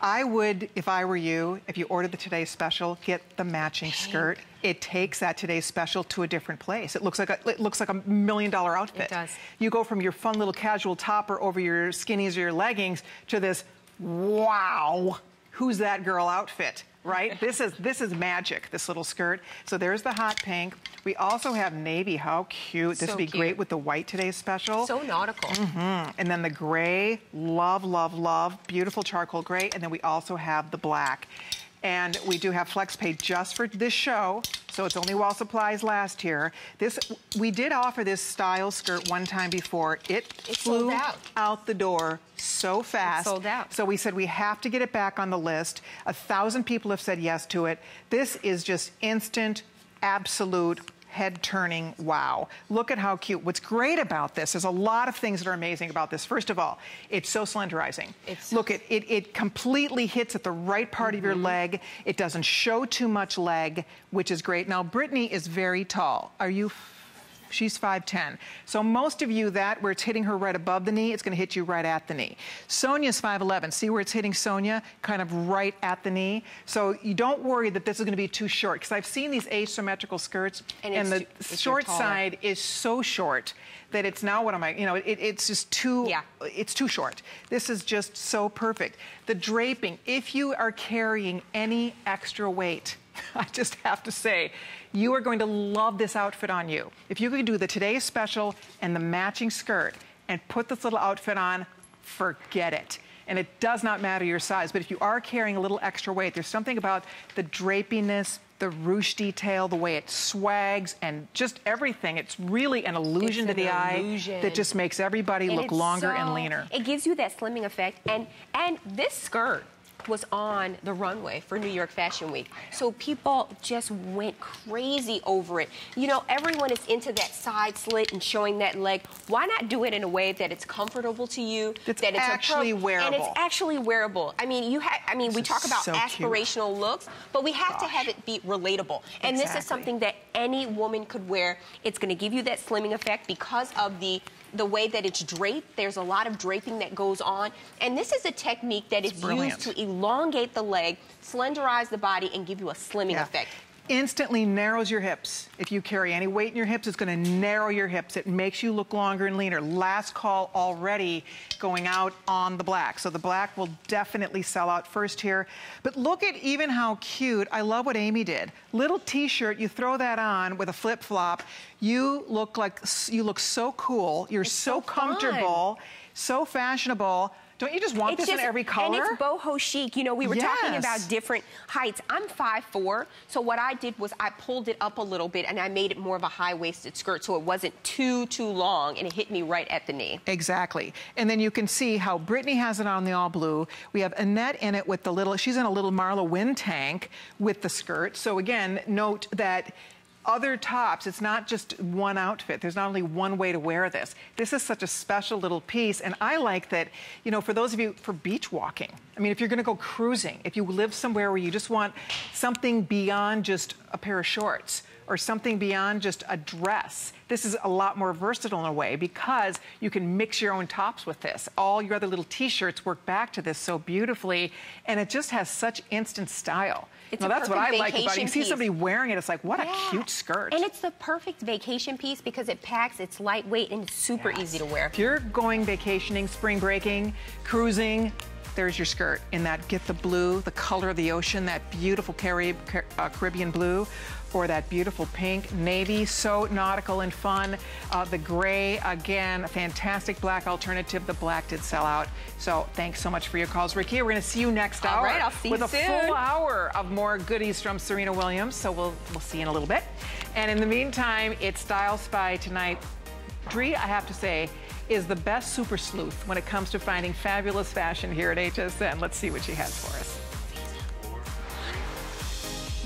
I would, if I were you, if you ordered the Today's Special, get the matching Pink. skirt. It takes that Today's Special to a different place. It looks like a, it looks like a million dollar outfit. It does. You go from your fun little casual topper over your skinnies or your leggings to this, wow, who's that girl outfit, right? This is, this is magic, this little skirt. So there's the hot pink. We also have navy. How cute. This so would be cute. great with the white Today's Special. So nautical. Mm-hmm. And then the gray, love, love, love. Beautiful charcoal gray. And then we also have the black. And we do have flex pay just for this show, so it's only while supplies last here. This, we did offer this style skirt one time before. It, it flew out. out the door so fast. It sold out. So we said we have to get it back on the list. A thousand people have said yes to it. This is just instant, absolute, head-turning wow. Look at how cute. What's great about this, there's a lot of things that are amazing about this. First of all, it's so slenderizing. It's Look, it, it, it completely hits at the right part mm-hmm. of your leg. It doesn't show too much leg, which is great. Now, Brittany is very tall. Are you... She's five ten. So most of you, that where it's hitting her right above the knee, it's going to hit you right at the knee. Sonia's five eleven. See where it's hitting Sonia? Kind of right at the knee. So you don't worry that this is going to be too short, because I've seen these asymmetrical skirts, and, and the too, short side is so short that it's now, what am I, you know, it, it's just too, yeah. it's too short. This is just so perfect. The draping, if you are carrying any extra weight, I just have to say, you are going to love this outfit on you. If you could do the Today's Special and the matching skirt and put this little outfit on, forget it. And it does not matter your size, but if you are carrying a little extra weight, there's something about the drapiness, the ruche detail, the way it swags, and just everything. It's really an illusion it's to the an illusion. eye that just makes everybody and look longer so, and leaner. It gives you that slimming effect, and, and this skirt was on the runway for New York Fashion Week. So people just went crazy over it. You know, everyone is into that side slit and showing that leg. Why not do it in a way that it's comfortable to you, it's that it's actually wearable. And it's actually wearable. I mean, you have I mean, this we talk about so aspirational cute. looks, but we have Gosh. to have it be relatable. And exactly. this is something that any woman could wear. It's going to give you that slimming effect because of the the way that it's draped. There's a lot of draping that goes on, and this is a technique that it's is brilliant. used to elongate the leg, slenderize the body, and give you a slimming yeah. effect. Instantly narrows your hips. If you carry any weight in your hips, it's gonna narrow your hips. It makes you look longer and leaner. Last call already going out on the black. So the black will definitely sell out first here. But look at even how cute, I love what Amy did. Little t-shirt, you throw that on with a flip-flop, you look like, you look so cool, you're it's so, so comfortable, so fashionable. Don't you just want it's this just, in every color? And it's boho chic. You know, we were yes. talking about different heights. I'm five four, so what I did was I pulled it up a little bit and I made it more of a high-waisted skirt so it wasn't too, too long, and it hit me right at the knee. Exactly. And then you can see how Brittany has it on the all blue. We have Annette in it with the little, she's in a little Marla Wynn tank with the skirt. So again, note that other tops. It's not just one outfit. There's not only one way to wear this. This is such a special little piece, and I like that, you know, for those of you, for beach walking. I mean, if you're gonna go cruising, if you live somewhere where you just want something beyond just a pair of shorts, or something beyond just a dress. This is a lot more versatile in a way because you can mix your own tops with this. All your other little t-shirts work back to this so beautifully, and it just has such instant style. It's now, that's what I like about it. You see somebody wearing it, it's like, what yeah. a cute skirt. And it's the perfect vacation piece because it packs, it's lightweight, and it's super yes. easy to wear. If you're going vacationing, spring breaking, cruising, there's your skirt in that, get the blue, the color of the ocean, that beautiful Caribbean blue, or that beautiful pink, navy, so nautical and fun. Uh, the gray, again, a fantastic black alternative. The black did sell out. So thanks so much for your calls, Rakia. We're gonna see you next hour. All right, I'll see you soon. With a full hour of more goodies from Serena Williams. So we'll, we'll see you in a little bit. And in the meantime, it's Style Spy tonight. Dre, I have to say, is the best super sleuth when it comes to finding fabulous fashion here at H S N. Let's see what she has for us.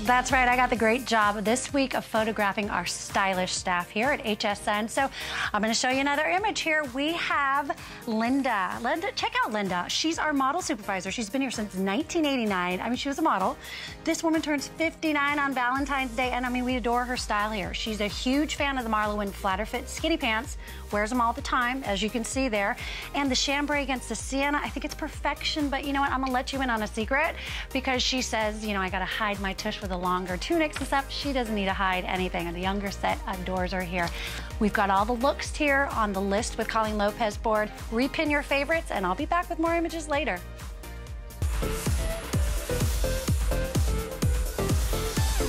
That's right, I got the great job this week of photographing our stylish staff here at H S N. So I'm gonna show you another image here. We have Linda. Linda, check out Linda. She's our model supervisor. She's been here since nineteen eighty-nine. I mean, she was a model. This woman turns fifty-nine on Valentine's Day, and I mean, we adore her style here. She's a huge fan of the Marla Wynn flatter fit skinny pants, wears them all the time, as you can see there. And the chambray against the sienna, I think it's perfection, but you know what, I'm gonna let you in on a secret because she says, you know, I gotta hide my tush with the longer tunics and stuff. She doesn't need to hide anything, and the younger set adores her here. We've got all the looks here on the list with Colleen Lopez board. Repin your favorites, and I'll be back with more images later.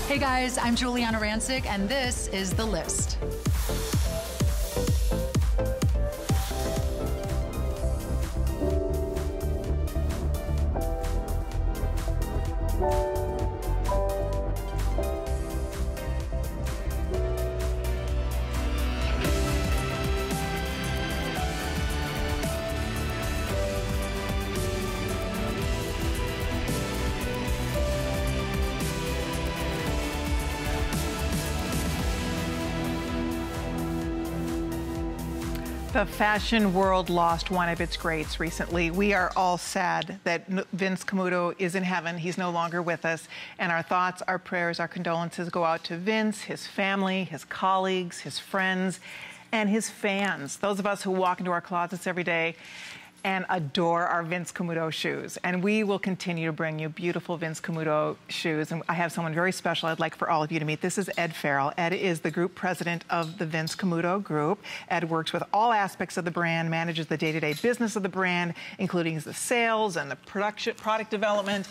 Hey guys, I'm Juliana Rancic, and this is The List. The fashion world lost one of its greats recently. We are all sad that Vince Camuto is in heaven. He's no longer with us. And our thoughts, our prayers, our condolences go out to Vince, his family, his colleagues, his friends, and his fans. Those of us who walk into our closets every day and adore our Vince Camuto shoes. And we will continue to bring you beautiful Vince Camuto shoes. And I have someone very special I'd like for all of you to meet. This is Ed Farrell. Ed is the group president of the Vince Camuto Group. Ed works with all aspects of the brand, manages the day-to-day business of the brand, including the sales and the production, product development.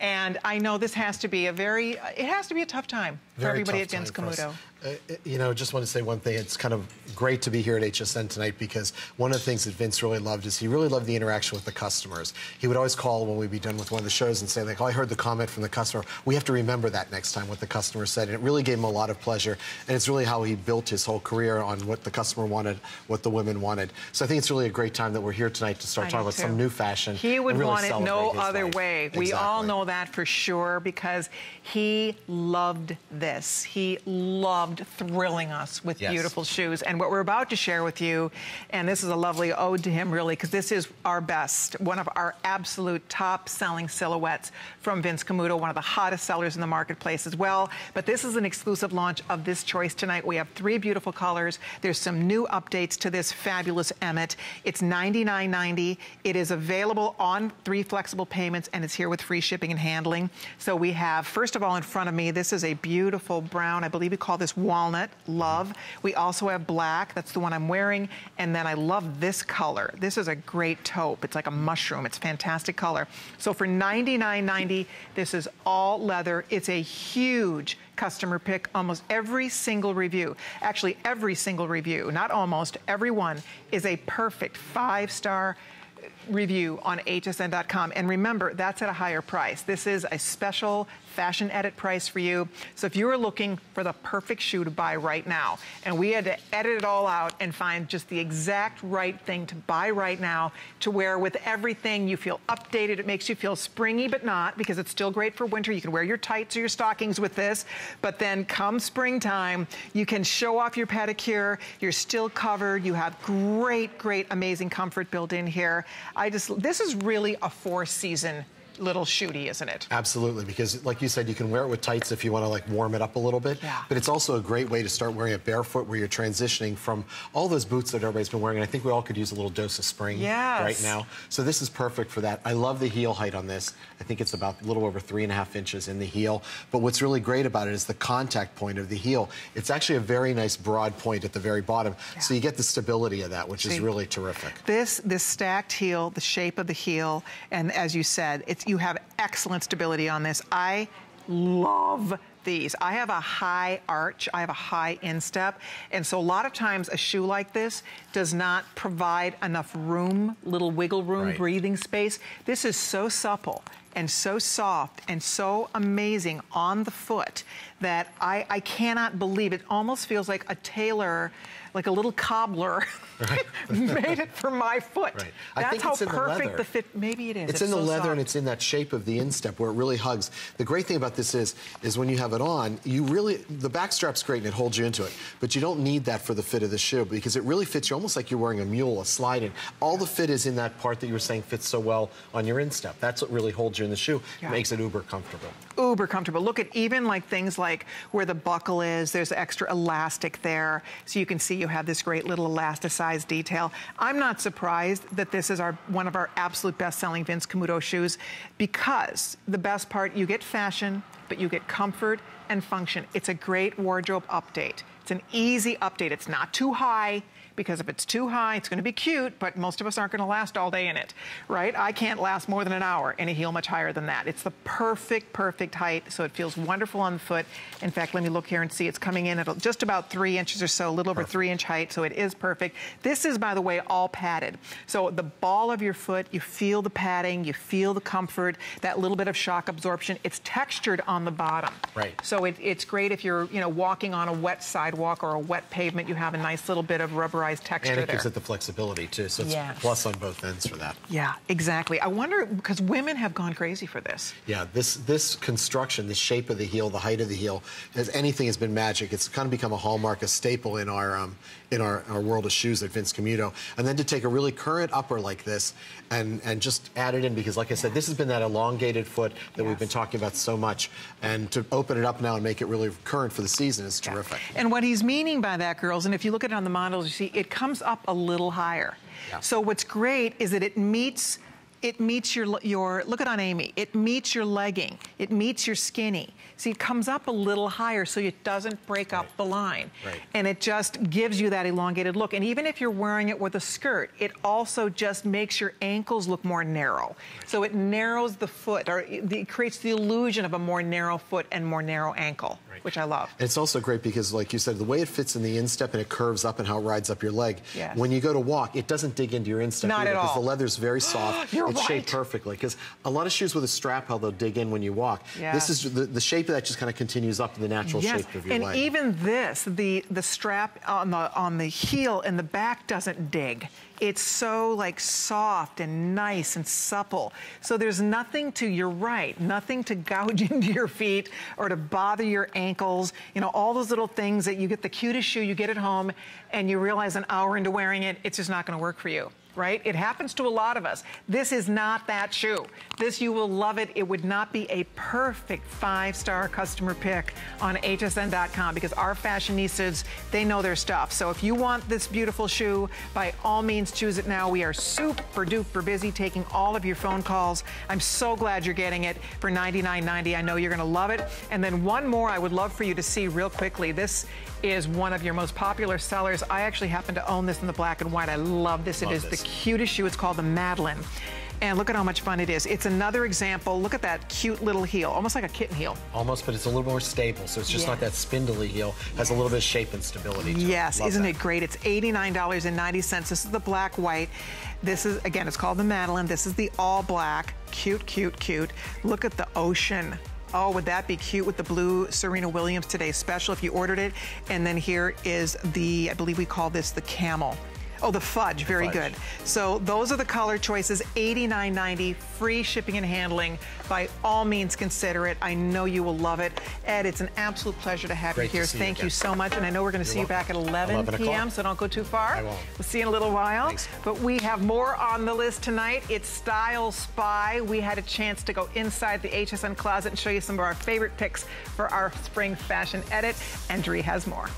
And I know this has to be a very, it has to be a tough time very for everybody at Vince Camuto. Uh, you know, just want to say one thing. It's kind of great to be here at H S N tonight because one of the things that Vince really loved is he really loved the interaction with the customers. He would always call when we'd be done with one of the shows and say, like, oh, I heard the comment from the customer. We have to remember that next time, what the customer said. And it really gave him a lot of pleasure. And it's really how he built his whole career on what the customer wanted, what the women wanted. So I think it's really a great time that we're here tonight to start I talking about too. some new fashion. He would really want it no other life. way. Exactly. We all know that for sure because he loved this. He loved thrilling us with yes. beautiful shoes. And what we're about to share with you, and this is a lovely ode to him really, because this is our best, one of our absolute top selling silhouettes from Vince Camuto, one of the hottest sellers in the marketplace as well. But this is an exclusive launch of this choice tonight. We have three beautiful colors. There's some new updates to this fabulous Emmet. It's ninety-nine ninety. It is available on three flexible payments, and it's here with free shipping and handling. So we have, first of all, in front of me, this is a beautiful brown. I believe we call this walnut, love. We also have black, that's the one I'm wearing, and then I love this color. This is a great taupe, it's like a mushroom, it's fantastic color. So for ninety-nine ninety, this is all leather. It's a huge customer pick. Almost every single review, actually every single review, not almost, every one is a perfect five-star review on H S N dot com. And remember, that's at a higher price. This is a special fashion edit price for you. So if you're looking for the perfect shoe to buy right now, and we had to edit it all out and find just the exact right thing to buy right now, to wear with everything, you feel updated, it makes you feel springy but not, because it's still great for winter. You can wear your tights or your stockings with this, but then come springtime, you can show off your pedicure, you're still covered, you have great, great, amazing comfort built in here. I just, this is really a four-season little shooty, isn't it? Absolutely, because like you said, you can wear it with tights if you want to like warm it up a little bit, yeah. But it's also a great way to start wearing it barefoot, where you're transitioning from all those boots that everybody's been wearing, and I think we all could use a little dose of spring yes. right now. So this is perfect for that. I love the heel height on this. I think it's about a little over three and a half inches in the heel, but what's really great about it is the contact point of the heel. It's actually a very nice broad point at the very bottom, yeah. So you get the stability of that, which See, is really terrific. This, this stacked heel, the shape of the heel, and as you said, it's you have excellent stability on this. I love these. I have a high arch, I have a high instep, and so a lot of times a shoe like this does not provide enough room, little wiggle room, right. breathing space. This is so supple and so soft and so amazing on the foot that I, I cannot believe it. Almost feels like a tailor, like a little cobbler right. made it for my foot. Right. That's I think how it's in perfect the, the fit, maybe it is. It's, it's in the so leather soft. And it's in that shape of the instep where it really hugs. The great thing about this is, is when you have it on, you really, the back strap's great and it holds you into it, but you don't need that for the fit of the shoe, because it really fits you almost like you're wearing a mule, a slide-in. All the fit is in that part that you were saying fits so well on your instep. That's what really holds you in the shoe. Yeah. It makes it uber comfortable. Uber comfortable. Look at even like things like where the buckle is, there's extra elastic there, so you can see you have this great little elasticized detail. I'm not surprised that this is our one of our absolute best-selling Vince Camuto shoes, because the best part, you get fashion, but you get comfort and function. It's a great wardrobe update. It's an easy update. It's not too high, because if it's too high, it's going to be cute, but most of us aren't going to last all day in it, right? I can't last more than an hour in a heel much higher than that. It's the perfect, perfect height, so it feels wonderful on the foot. In fact, let me look here and see. It's coming in at just about three inches or so, a little over three-inch height, so it is perfect. This is, by the way, all padded. So the ball of your foot, you feel the padding, you feel the comfort, that little bit of shock absorption. It's textured on the bottom. Right. So it, it's great if you're, you know, walking on a wet sidewalk or a wet pavement. You have a nice little bit of rubber texture and it gives there. It the flexibility too, so it's yes. plus on both ends for that. Yeah, exactly. I wonder, because women have gone crazy for this. Yeah, this this construction, the shape of the heel, the height of the heel, as anything has been magic. It's kind of become a hallmark, a staple in our um, in our, our world of shoes at Vince Camuto. And then to take a really current upper like this and and just add it in, because like I said, this has been that elongated foot that yes. we've been talking about so much, and to open it up now and make it really current for the season is terrific. Yeah. And what he's meaning by that, girls, and if you look at it on the models, you see it comes up a little higher. Yeah. So what's great is that it meets, it meets your, your, look at on Amy, it meets your legging, it meets your skinny. See, it comes up a little higher so it doesn't break right. up the line. Right. And it just gives you that elongated look. And even if you're wearing it with a skirt, it also just makes your ankles look more narrow. Right. So it narrows the foot, or it creates the illusion of a more narrow foot and more narrow ankle. Right. Which I love. And it's also great because, like you said, the way it fits in the instep and it curves up and how it rides up your leg. Yes. When you go to walk, it doesn't dig into your instep. Not either, at all. Because the leather's very soft. You're it's right. shaped perfectly. Because a lot of shoes with a strap, how they'll dig in when you walk. Yes. This is the, the shape of that just kind of continues up to the natural yes. shape of your and leg. And even this, the the strap on the on the heel and the back doesn't dig. It's so like soft and nice and supple. So there's nothing to your right, nothing to gouge into your feet or to bother your ankles. You know, all those little things that you get the cutest shoe, you get it home and you realize an hour into wearing it, it's just not gonna work for you, right? It happens to a lot of us. This is not that shoe. This, you will love it. It would not be a perfect five-star customer pick on H S N dot com, because our fashionistas, they know their stuff. So if you want this beautiful shoe, by all means, choose it now. We are super duper busy taking all of your phone calls. I'm so glad you're getting it for ninety-nine ninety. I know you're gonna love it. And then one more I would love for you to see real quickly. This is one of your most popular sellers. I actually happen to own this in the black and white. I love this. Love it is this. The cutest shoe. It's called the Madeline. And look at how much fun it is. It's another example. Look at that cute little heel, almost like a kitten heel. Almost, but it's a little more stable, so it's just yes. not that spindly heel. It has yes. a little bit of shape and stability to yes. it. Yes, isn't that. it great? It's eighty-nine ninety. This is the black white. This is, again, it's called the Madeline. This is the all black. Cute, cute, cute. Look at the ocean. Oh, would that be cute with the blue Serena Williams Today Special if you ordered it. And then here is the, I believe we call this the camel. Oh, the fudge, very fudge. good. So those are the color choices, eighty-nine ninety, free shipping and handling. By all means, consider it. I know you will love it. Ed, it's an absolute pleasure to have Great you here. Thank you, you so much. And I know we're gonna You're see welcome. you back at eleven p m, so don't go too far. I won't. We'll see you in a little while. Thanks. But we have more on the list tonight. It's Style Spy. We had a chance to go inside the H S N closet and show you some of our favorite picks for our spring fashion edit. And Dre has more.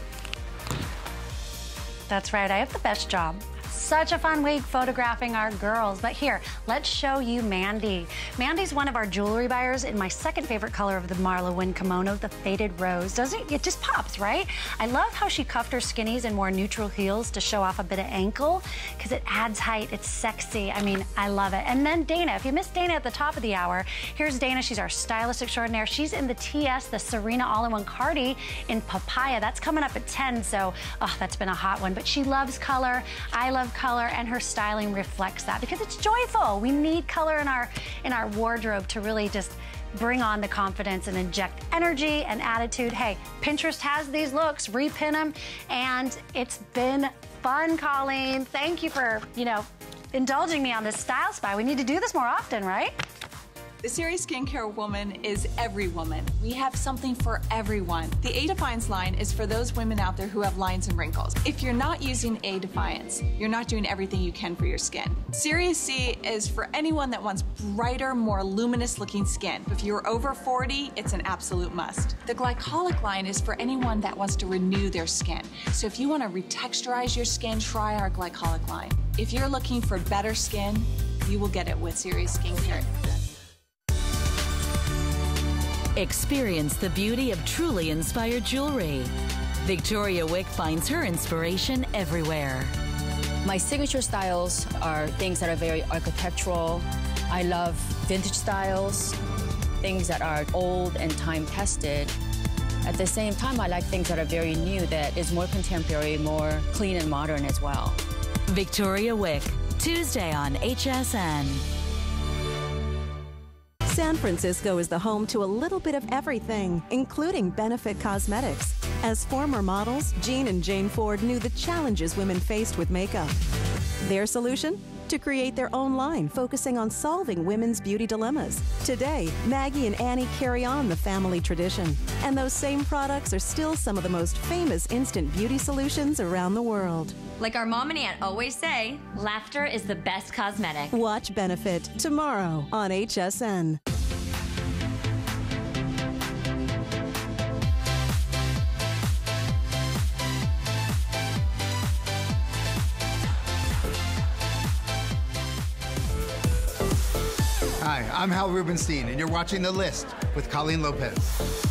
That's right, I have the best job. Such a fun week photographing our girls. But here, let's show you Mandy. Mandy's one of our jewelry buyers in my second favorite color of the Marla Wynn kimono, the faded rose. Doesn't it? It just pops, right? I love how she cuffed her skinnies and wore neutral heels to show off a bit of ankle, because it adds height, it's sexy. I mean, I love it. And then Dana, if you missed Dana at the top of the hour, here's Dana, she's our stylist extraordinaire. She's in the T S, the Serena All-in-One Cardi in Papaya. That's coming up at ten, so oh, that's been a hot one. But she loves color, I love color, and her styling reflects that because it's joyful. We need color in our in our wardrobe to really just bring on the confidence and inject energy and attitude. Hey, Pinterest has these looks, repin them, and it's been fun, Colleen. Thank you for, you know, indulging me on this Style Spy. We need to do this more often, right? The Serious Skincare woman is every woman. We have something for everyone. The A Defiance line is for those women out there who have lines and wrinkles. If you're not using A Defiance, you're not doing everything you can for your skin. Serious C is for anyone that wants brighter, more luminous looking skin. If you're over forty, it's an absolute must. The Glycolic line is for anyone that wants to renew their skin. So if you want to retexturize your skin, try our Glycolic line. If you're looking for better skin, you will get it with Serious Skincare. Experience the beauty of truly inspired jewelry. Victoria Wick finds her inspiration everywhere. My signature styles are things that are very architectural. I love vintage styles, things that are old and time-tested. At the same time, I like things that are very new, that is more contemporary, more clean and modern as well. Victoria Wick, Tuesday on H S N. San Francisco is the home to a little bit of everything, including Benefit Cosmetics. As former models, Jean and Jane Ford knew the challenges women faced with makeup. Their solution? To create their own line focusing on solving women's beauty dilemmas. Today, Maggie and Annie carry on the family tradition. And those same products are still some of the most famous instant beauty solutions around the world. Like our mom and aunt always say, laughter is the best cosmetic. Watch Benefit tomorrow on H S N. Hi, I'm Hal Rubenstein, and you're watching The List with Colleen Lopez.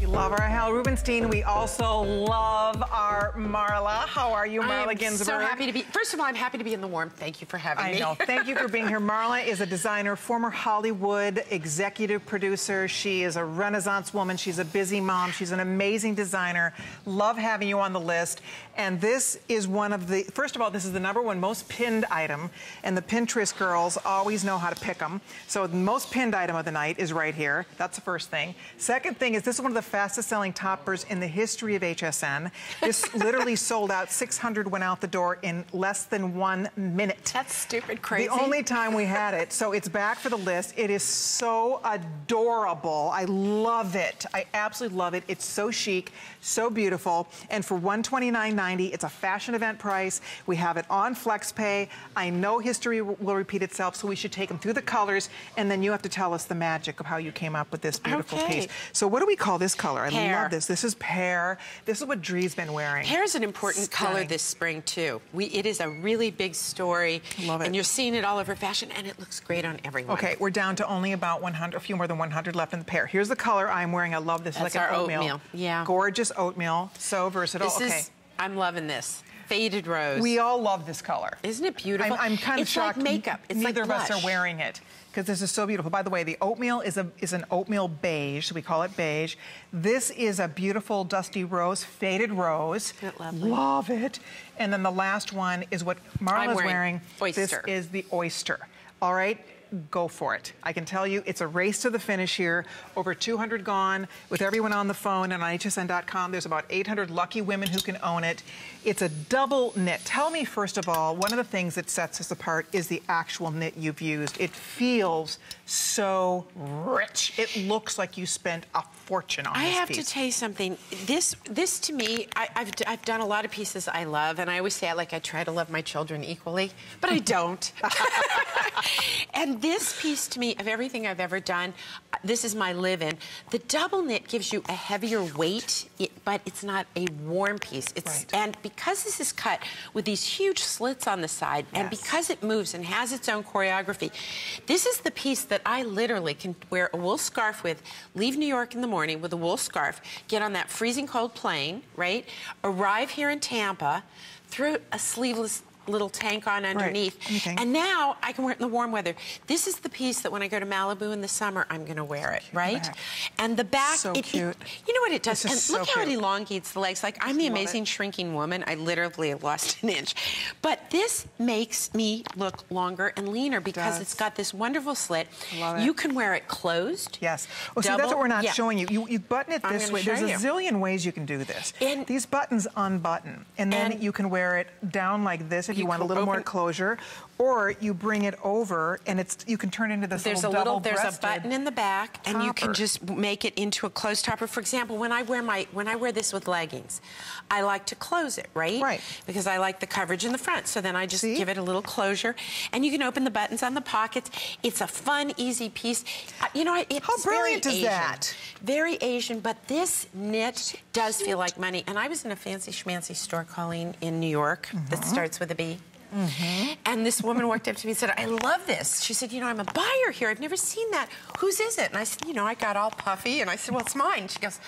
We love our Hal Rubenstein. We also love our Marla. How are you, Marla I'm Ginsburg? I'm so happy to be. First of all, I'm happy to be in the warm. Thank you for having I me. I know. Thank you for being here. Marla is a designer, former Hollywood executive producer. She is a Renaissance woman. She's a busy mom. She's an amazing designer. Love having you on The List. And this is one of the, first of all, this is the number one most pinned item, and the Pinterest girls always know how to pick them. So the most pinned item of the night is right here. That's the first thing. Second thing is this is one of the fastest selling toppers in the history of H S N. This literally sold out, six hundred went out the door in less than one minute. That's stupid crazy. The only time we had it. So it's back for The List. It is so adorable. I love it. I absolutely love it. It's so chic, so beautiful. And for one twenty-nine ninety, it's a fashion event price. We have it on FlexPay. I know history will repeat itself, so we should take them through the colors, and then you have to tell us the magic of how you came up with this beautiful okay. piece. So what do we call this color? I pear. love this. This is pear. This is what Dre's been wearing. Pear is an important Stunning. color this spring, too. We, it is a really big story. Love it. And you're seeing it all over fashion, and it looks great on everyone. Okay, we're down to only about one hundred, a few more than one hundred left in the pear. Here's the color I'm wearing. I love this. That's like our an oatmeal. oatmeal. Yeah. Gorgeous oatmeal. So versatile. This okay. Is I'm loving this. Faded rose. We all love this color. Isn't it beautiful? I'm, I'm kind of it's shocked. It's like makeup. It's Neither like blush. of us are wearing it because this is so beautiful. By the way, the oatmeal is a is an oatmeal beige. We call it beige. This is a beautiful dusty rose, faded rose. Isn't it lovely? Love it. And then the last one is what Marla's wearing. wearing. Oyster. This is the oyster. All right. Go for it. I can tell you it's a race to the finish here. Over two hundred gone with everyone on the phone and on H S N dot com. There's about eight hundred lucky women who can own it. It's a double knit. Tell me, first of all, one of the things that sets us apart is the actual knit you've used. It feels so rich. It looks like you spent a fortune on I this I have piece. to tell you something. This, this to me, I, I've, I've done a lot of pieces I love, and I always say I, like I try to love my children equally, but I don't. And this piece to me, of everything I've ever done, this is my live-in. The double knit gives you a heavier weight, but it's not a warm piece. It's, right. And because this is cut with these huge slits on the side, yes. and because it moves and has its own choreography, this is the piece that I literally can wear a wool scarf with, leave New York in the morning with a wool scarf, get on that freezing cold plane, right, arrive here in Tampa, throw a sleeveless little tank on underneath, right. and now I can wear it in the warm weather. This is the piece that when I go to Malibu in the summer, I'm going to wear it, right? Back. And the back, so it, cute. It, you know what it does? And so look how cute. It elongates the legs. Like, I'm the amazing it. shrinking woman. I literally lost an inch. But this makes me look longer and leaner because it it's got this wonderful slit. Love it. You can wear it closed. Yes. Oh, double. See, that's what we're not yeah. showing you. You. You button it this way. There's you. a zillion ways you can do this. And these buttons unbutton, and then and you can wear it down like this. If you, you want a little open. more closure, or you bring it over and it's you can turn into this there's little a little there's a button in the back topper. And you can just make it into a closed topper. For example, when I wear my when I wear this with leggings, I like to close it, right? Right. Because I like the coverage in the front. So then I just See? give it a little closure, and you can open the buttons on the pockets. It's a fun, easy piece. Uh, you know, it's how brilliant very is Asian, that? Very Asian, but this knit does feel like money. And I was in a fancy schmancy store, Colleen, in New York mm-hmm. that starts with a B. Mm-hmm. And this woman walked up to me and said, I love this. She said, you know, I'm a buyer here. I've never seen that. Whose is it? And I said, you know, I got all puffy. And I said, well, it's mine. She goes,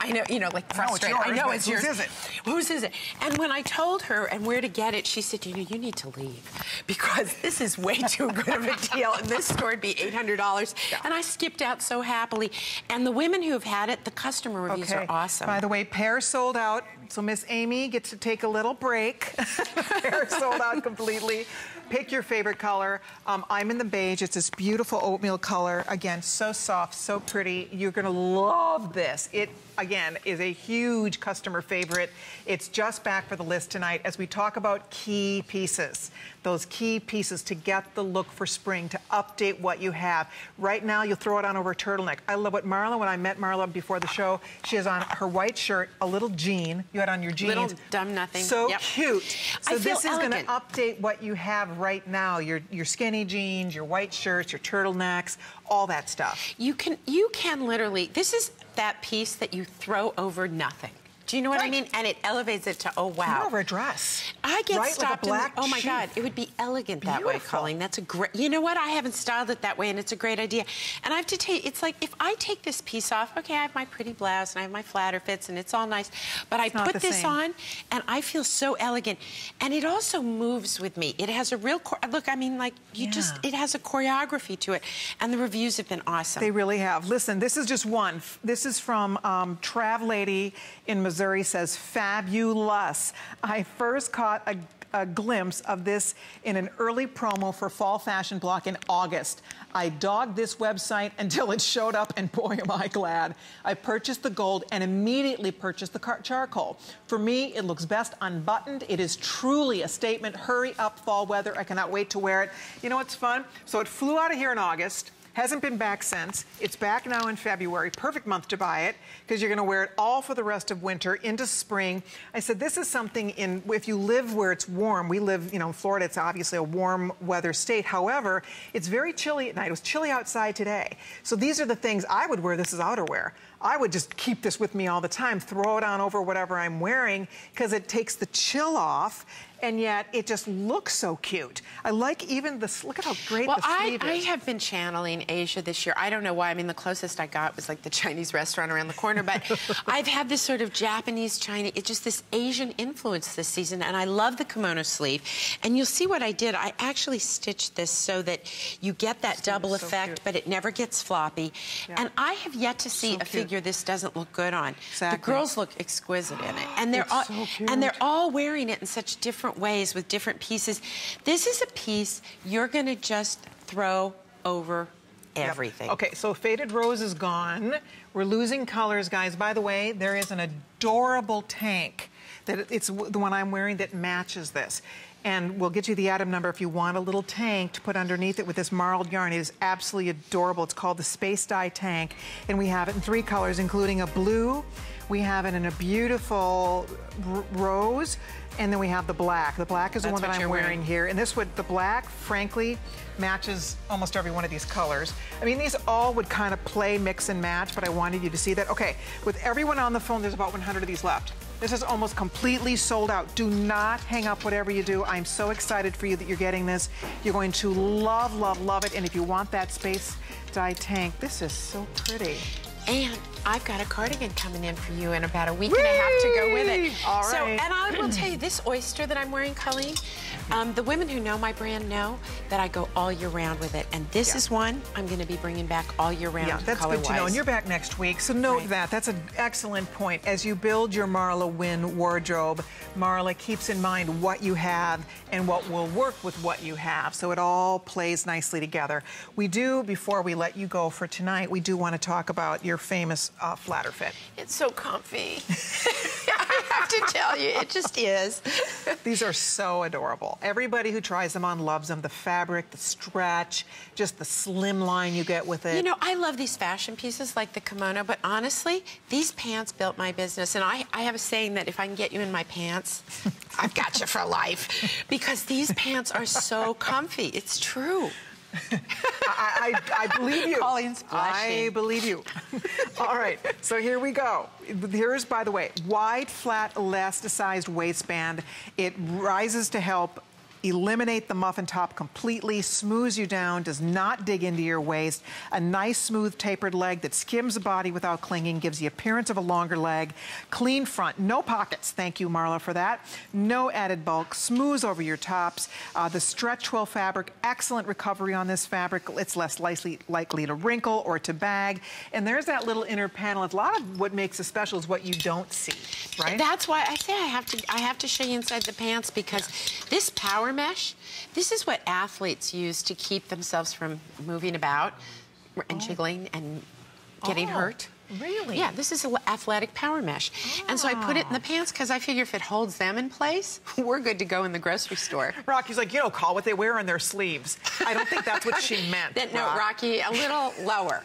I know, you know, like frustrated. I know it's yours. Whose is it? Whose is it? And when I told her and where to get it, she said, you know, you need to leave because this is way too good of a deal. And this store would be eight hundred dollars. Yeah. And I skipped out so happily. And the women who have had it, the customer reviews okay. are awesome. By the way, pair sold out. So Miss Amy gets to take a little break. Pair sold out completely. Pick your favorite color. Um, I'm in the beige. It's this beautiful oatmeal color. Again, so soft, so pretty. You're going to love this. It, again, is a huge customer favorite. It's just back for the list tonight as we talk about key pieces. Those key pieces to get the look for spring, to update what you have. Right now, you'll throw it on over a turtleneck. I love what Marla, when I met Marla before the show, she has on her white shirt, a little jean. You had on your jeans. Little dumb nothing. So yep. cute. So I this is going to update what you have right now. Your, your skinny jeans, your white shirts, your turtlenecks, all that stuff. You can, you can literally, this is that piece that you throw over nothing. Do you know what right. I mean? And it elevates it to, oh, wow. You're over a dress. I get right, stopped like in the, oh, my chief. God. It would be elegant that Beautiful. way, Colleen. That's a great, you know what? I haven't styled it that way, and it's a great idea. And I have to tell you, it's like, if I take this piece off, okay, I have my pretty blouse, and I have my flatter fits, and it's all nice, but it's I put this same. on, and I feel so elegant. And it also moves with me. It has a real, look, I mean, like, you yeah. just, it has a choreography to it, and the reviews have been awesome. They really have. Listen, this is just one. This is from um, Trav Lady in Missouri. Missouri says, fabulous. I first caught a, a glimpse of this in an early promo for Fall Fashion Block in August. I dogged this website until it showed up, and boy, am I glad. I purchased the gold and immediately purchased the charcoal. For me, it looks best unbuttoned. It is truly a statement. Hurry up, fall weather. I cannot wait to wear it. You know what's fun? So it flew out of here in August. Hasn't been back since. It's back now in February. Perfect month to buy it because you're going to wear it all for the rest of winter into spring. I said this is something in if you live where it's warm. We live, you know, in Florida. It's obviously a warm weather state. However, it's very chilly at night. It was chilly outside today. So these are the things I would wear. This is outerwear. I would just keep this with me all the time, throw it on over whatever I'm wearing, because it takes the chill off, and yet it just looks so cute. I like even this, look at how great well, the sleeve I, is. I have been channeling Asia this year. I don't know why. I mean, the closest I got was like the Chinese restaurant around the corner, but I've had this sort of Japanese, Chinese, it's just this Asian influence this season, and I love the kimono sleeve. And you'll see what I did. I actually stitched this so that you get that this double so effect, cute. But it never gets floppy. Yeah. And I have yet to see so a figure this doesn't look good on. Exactly. The girls look exquisite in it. And they're, all, so and they're all wearing it in such different ways with different pieces. This is a piece you're going to just throw over everything. Yep. Okay, so Faded Rose is gone. We're losing colors, guys. By the way, there is an adorable tank that it's the one I'm wearing that matches this. And we'll get you the item number if you want a little tank to put underneath it with this marled yarn. It is absolutely adorable. It's called the Space Dye Tank, and we have it in three colors, including a blue. We have it in a beautiful rose, and then we have the black. The black is the That's one that I'm wearing, wearing here. And this would, the black, frankly, matches almost every one of these colors. I mean, these all would kind of play, mix, and match, but I wanted you to see that. Okay, with everyone on the phone, there's about one hundred of these left. This is almost completely sold out. Do not hang up whatever you do. I'm so excited for you that you're getting this. You're going to love, love, love it. And if you want that Space Dye Tank, this is so pretty. And I've got a cardigan coming in for you in about a week Whee! and a half to go with it. All right. So, and I will tell you, this oyster that I'm wearing, Colleen, um, the women who know my brand know that I go all year round with it. And this yeah. is one I'm going to be bringing back all year round. Yeah, that's good to know. And you're back next week, so note right. that. That's an excellent point. As you build your Marla Wynn wardrobe, Marla keeps in mind what you have and what will work with what you have. So it all plays nicely together. We do, before we let you go for tonight, we do want to talk about your Your famous uh, flatter fit. It's so comfy. I have to tell you, it just is. These are so adorable. Everybody who tries them on loves them. The fabric, the stretch, just the slim line you get with it. You know, I love these fashion pieces like the kimono, but honestly, these pants built my business. And I, I have a saying that if I can get you in my pants, I've got you for life. Because these pants are so comfy. It's true. I, I, I believe you. Colleen's I believe you. All right, so here we go. Here's, by the way, wide, flat, elasticized waistband. It rises to help eliminate the muffin top completely, smooths you down, does not dig into your waist. A nice, smooth, tapered leg that skims the body without clinging, gives the appearance of a longer leg. Clean front, no pockets. Thank you, Marla, for that. No added bulk, smooths over your tops. Uh, the stretch twill fabric, excellent recovery on this fabric. It's less likely, likely to wrinkle or to bag. And there's that little inner panel. A lot of what makes it special is what you don't see, right? That's why I say I have to, I have to show you inside the pants, because yeah. this power mesh. This is what athletes use to keep themselves from moving about and oh. jiggling and getting oh, hurt. Really? Yeah, this is an athletic power mesh. Oh. And so I put it in the pants because I figure if it holds them in place, we're good to go in the grocery store. Rocky's like, you don't call what they wear on their sleeves. I don't think that's what she meant. That, no, Rocky, a little lower.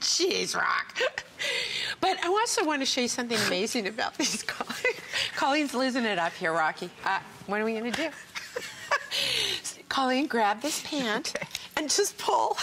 Jeez, Rock. But I also want to show you something amazing about these collars. Colleen's losing it up here, Rocky. Uh, what are we going to do? Colleen, grab this pant okay. and just pull.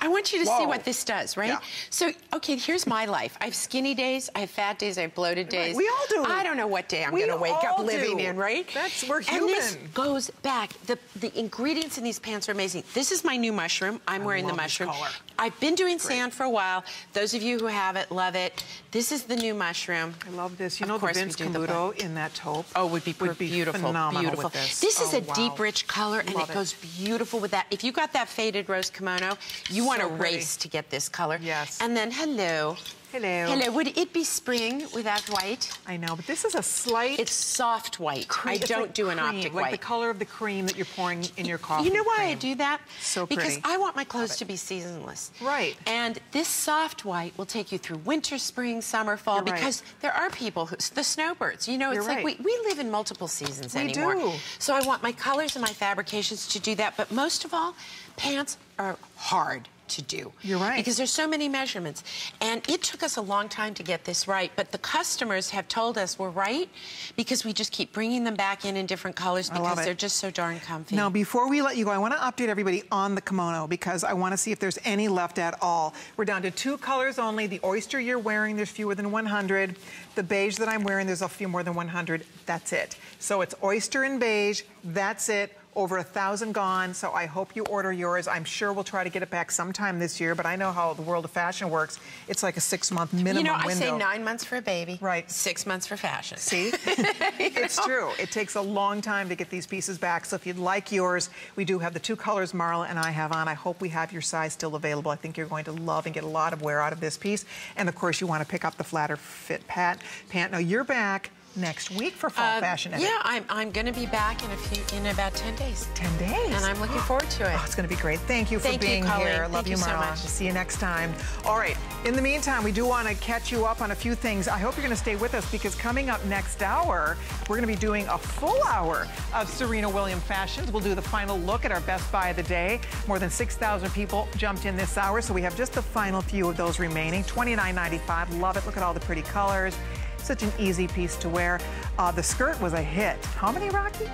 I want you to Whoa. see what this does, right? Yeah. So, okay, here's my life. I have skinny days, I have fat days, I have bloated days. Right. We all do. I don't know what day I'm going to wake up living do. in, right? That's, we're human. And this goes back. The, the ingredients in these pants are amazing. This is my new mushroom. I'm I wearing the mushroom. Color. I've been doing Great. sand for a while. Those of you who have it, love it. This is the new mushroom. I love this. You of know the Vince Camuto in that taupe? Oh, would be, would be beautiful, phenomenal beautiful. With this. This is oh, a wow. deep, rich color, and love it goes beautiful with that. If you got that Faded Rose kimono, you so want to pretty. race to get this color. Yes. And then, hello. Hello. Hello. Would it be spring without white? I know, but this is a slight... It's soft white. Cream. I don't like do an cream, optic like white. Like the color of the cream that you're pouring in your coffee. You know why cream. I do that? So pretty. Because I want my clothes to be seasonless. Right. And this soft white will take you through winter, spring, summer, fall, you're because right. there are people, who, the snowbirds, you know, it's you're like right. we, we live in multiple seasons we anymore. Do. So I want my colors and my fabrications to do that, but most of all, pants are hard. to do. You're right. Because there's so many measurements. And it took us a long time to get this right, but the customers have told us we're right because we just keep bringing them back in in different colors because they're just so darn comfy. Now, before we let you go, I want to update everybody on the kimono because I want to see if there's any left at all. We're down to two colors only. The oyster you're wearing, there's fewer than one hundred. The beige that I'm wearing, there's a few more than one hundred. That's it. So it's oyster and beige. That's it. Over a thousand gone, so I hope you order yours. I'm sure we'll try to get it back sometime this year, but I know how the world of fashion works. It's like a six-month minimum window. You know, I window. say nine months for a baby. Right. Six months for fashion. See? It's know? true. It takes a long time to get these pieces back, so if you'd like yours, we do have the two colors Marla and I have on. I hope we have your size still available. I think you're going to love and get a lot of wear out of this piece. And, of course, you want to pick up the flatter fit pat, pant. Now, you're back next week for fall uh, fashion edit. Yeah, I'm, I'm going to be back in a few, in about ten days. ten days. And I'm looking forward to it. Oh, it's going to be great. Thank you for Thank being you, here. Love Thank you, Marla. So much. See you next time. All right. In the meantime, we do want to catch you up on a few things. I hope you're going to stay with us because coming up next hour, we're going to be doing a full hour of Serena Williams fashions. We'll do the final look at our Best Buy of the day. More than six thousand people jumped in this hour, so we have just the final few of those remaining. twenty-nine ninety-five. Love it. Look at all the pretty colors. Such an easy piece to wear. Uh, the skirt was a hit. How many, Rocky?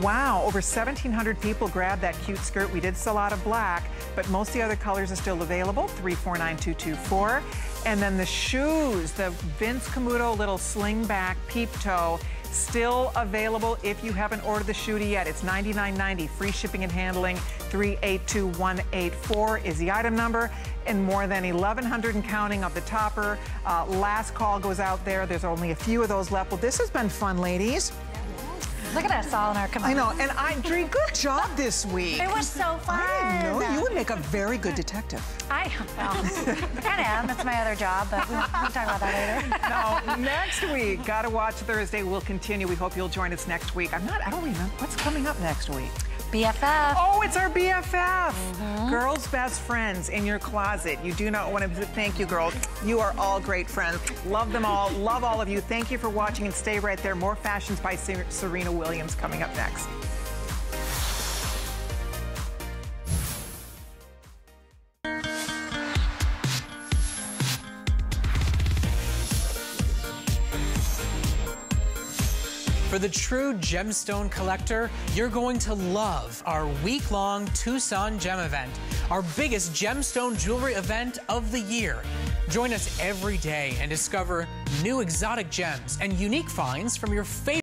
Wow, over seventeen hundred people grabbed that cute skirt. We did sell out of black, but most of the other colors are still available, three four nine two two four. And then the shoes, the Vince Camuto little sling back peep toe, still available if you haven't ordered the shoe yet. It's ninety-nine ninety, free shipping and handling. three eight two one eight four is the item number, and more than eleven hundred and counting of the topper. Uh, last call goes out there. There's only a few of those left. Well, this has been fun, ladies. Look at us all in our community. I know, and I, Dre, good job this week. It was so fun. I didn't know you would make a very good detective. I, well, I am. It's my other job, but we'll, we'll talk about that later. No, next week, Gotta Watch Thursday will continue. We hope you'll join us next week. I'm not, I don't remember. What's coming up next week? B F F. Oh, it's our B F F. Mm-hmm. Girls' best friends in your closet. You do not want to thank you, girls. You are all great friends. Love them all. Love all of you. Thank you for watching and stay right there. More Fashions by Serena Williams coming up next. For the true gemstone collector, you're going to love our week-long Tucson Gem Event, our biggest gemstone jewelry event of the year. Join us every day and discover new exotic gems and unique finds from your favorite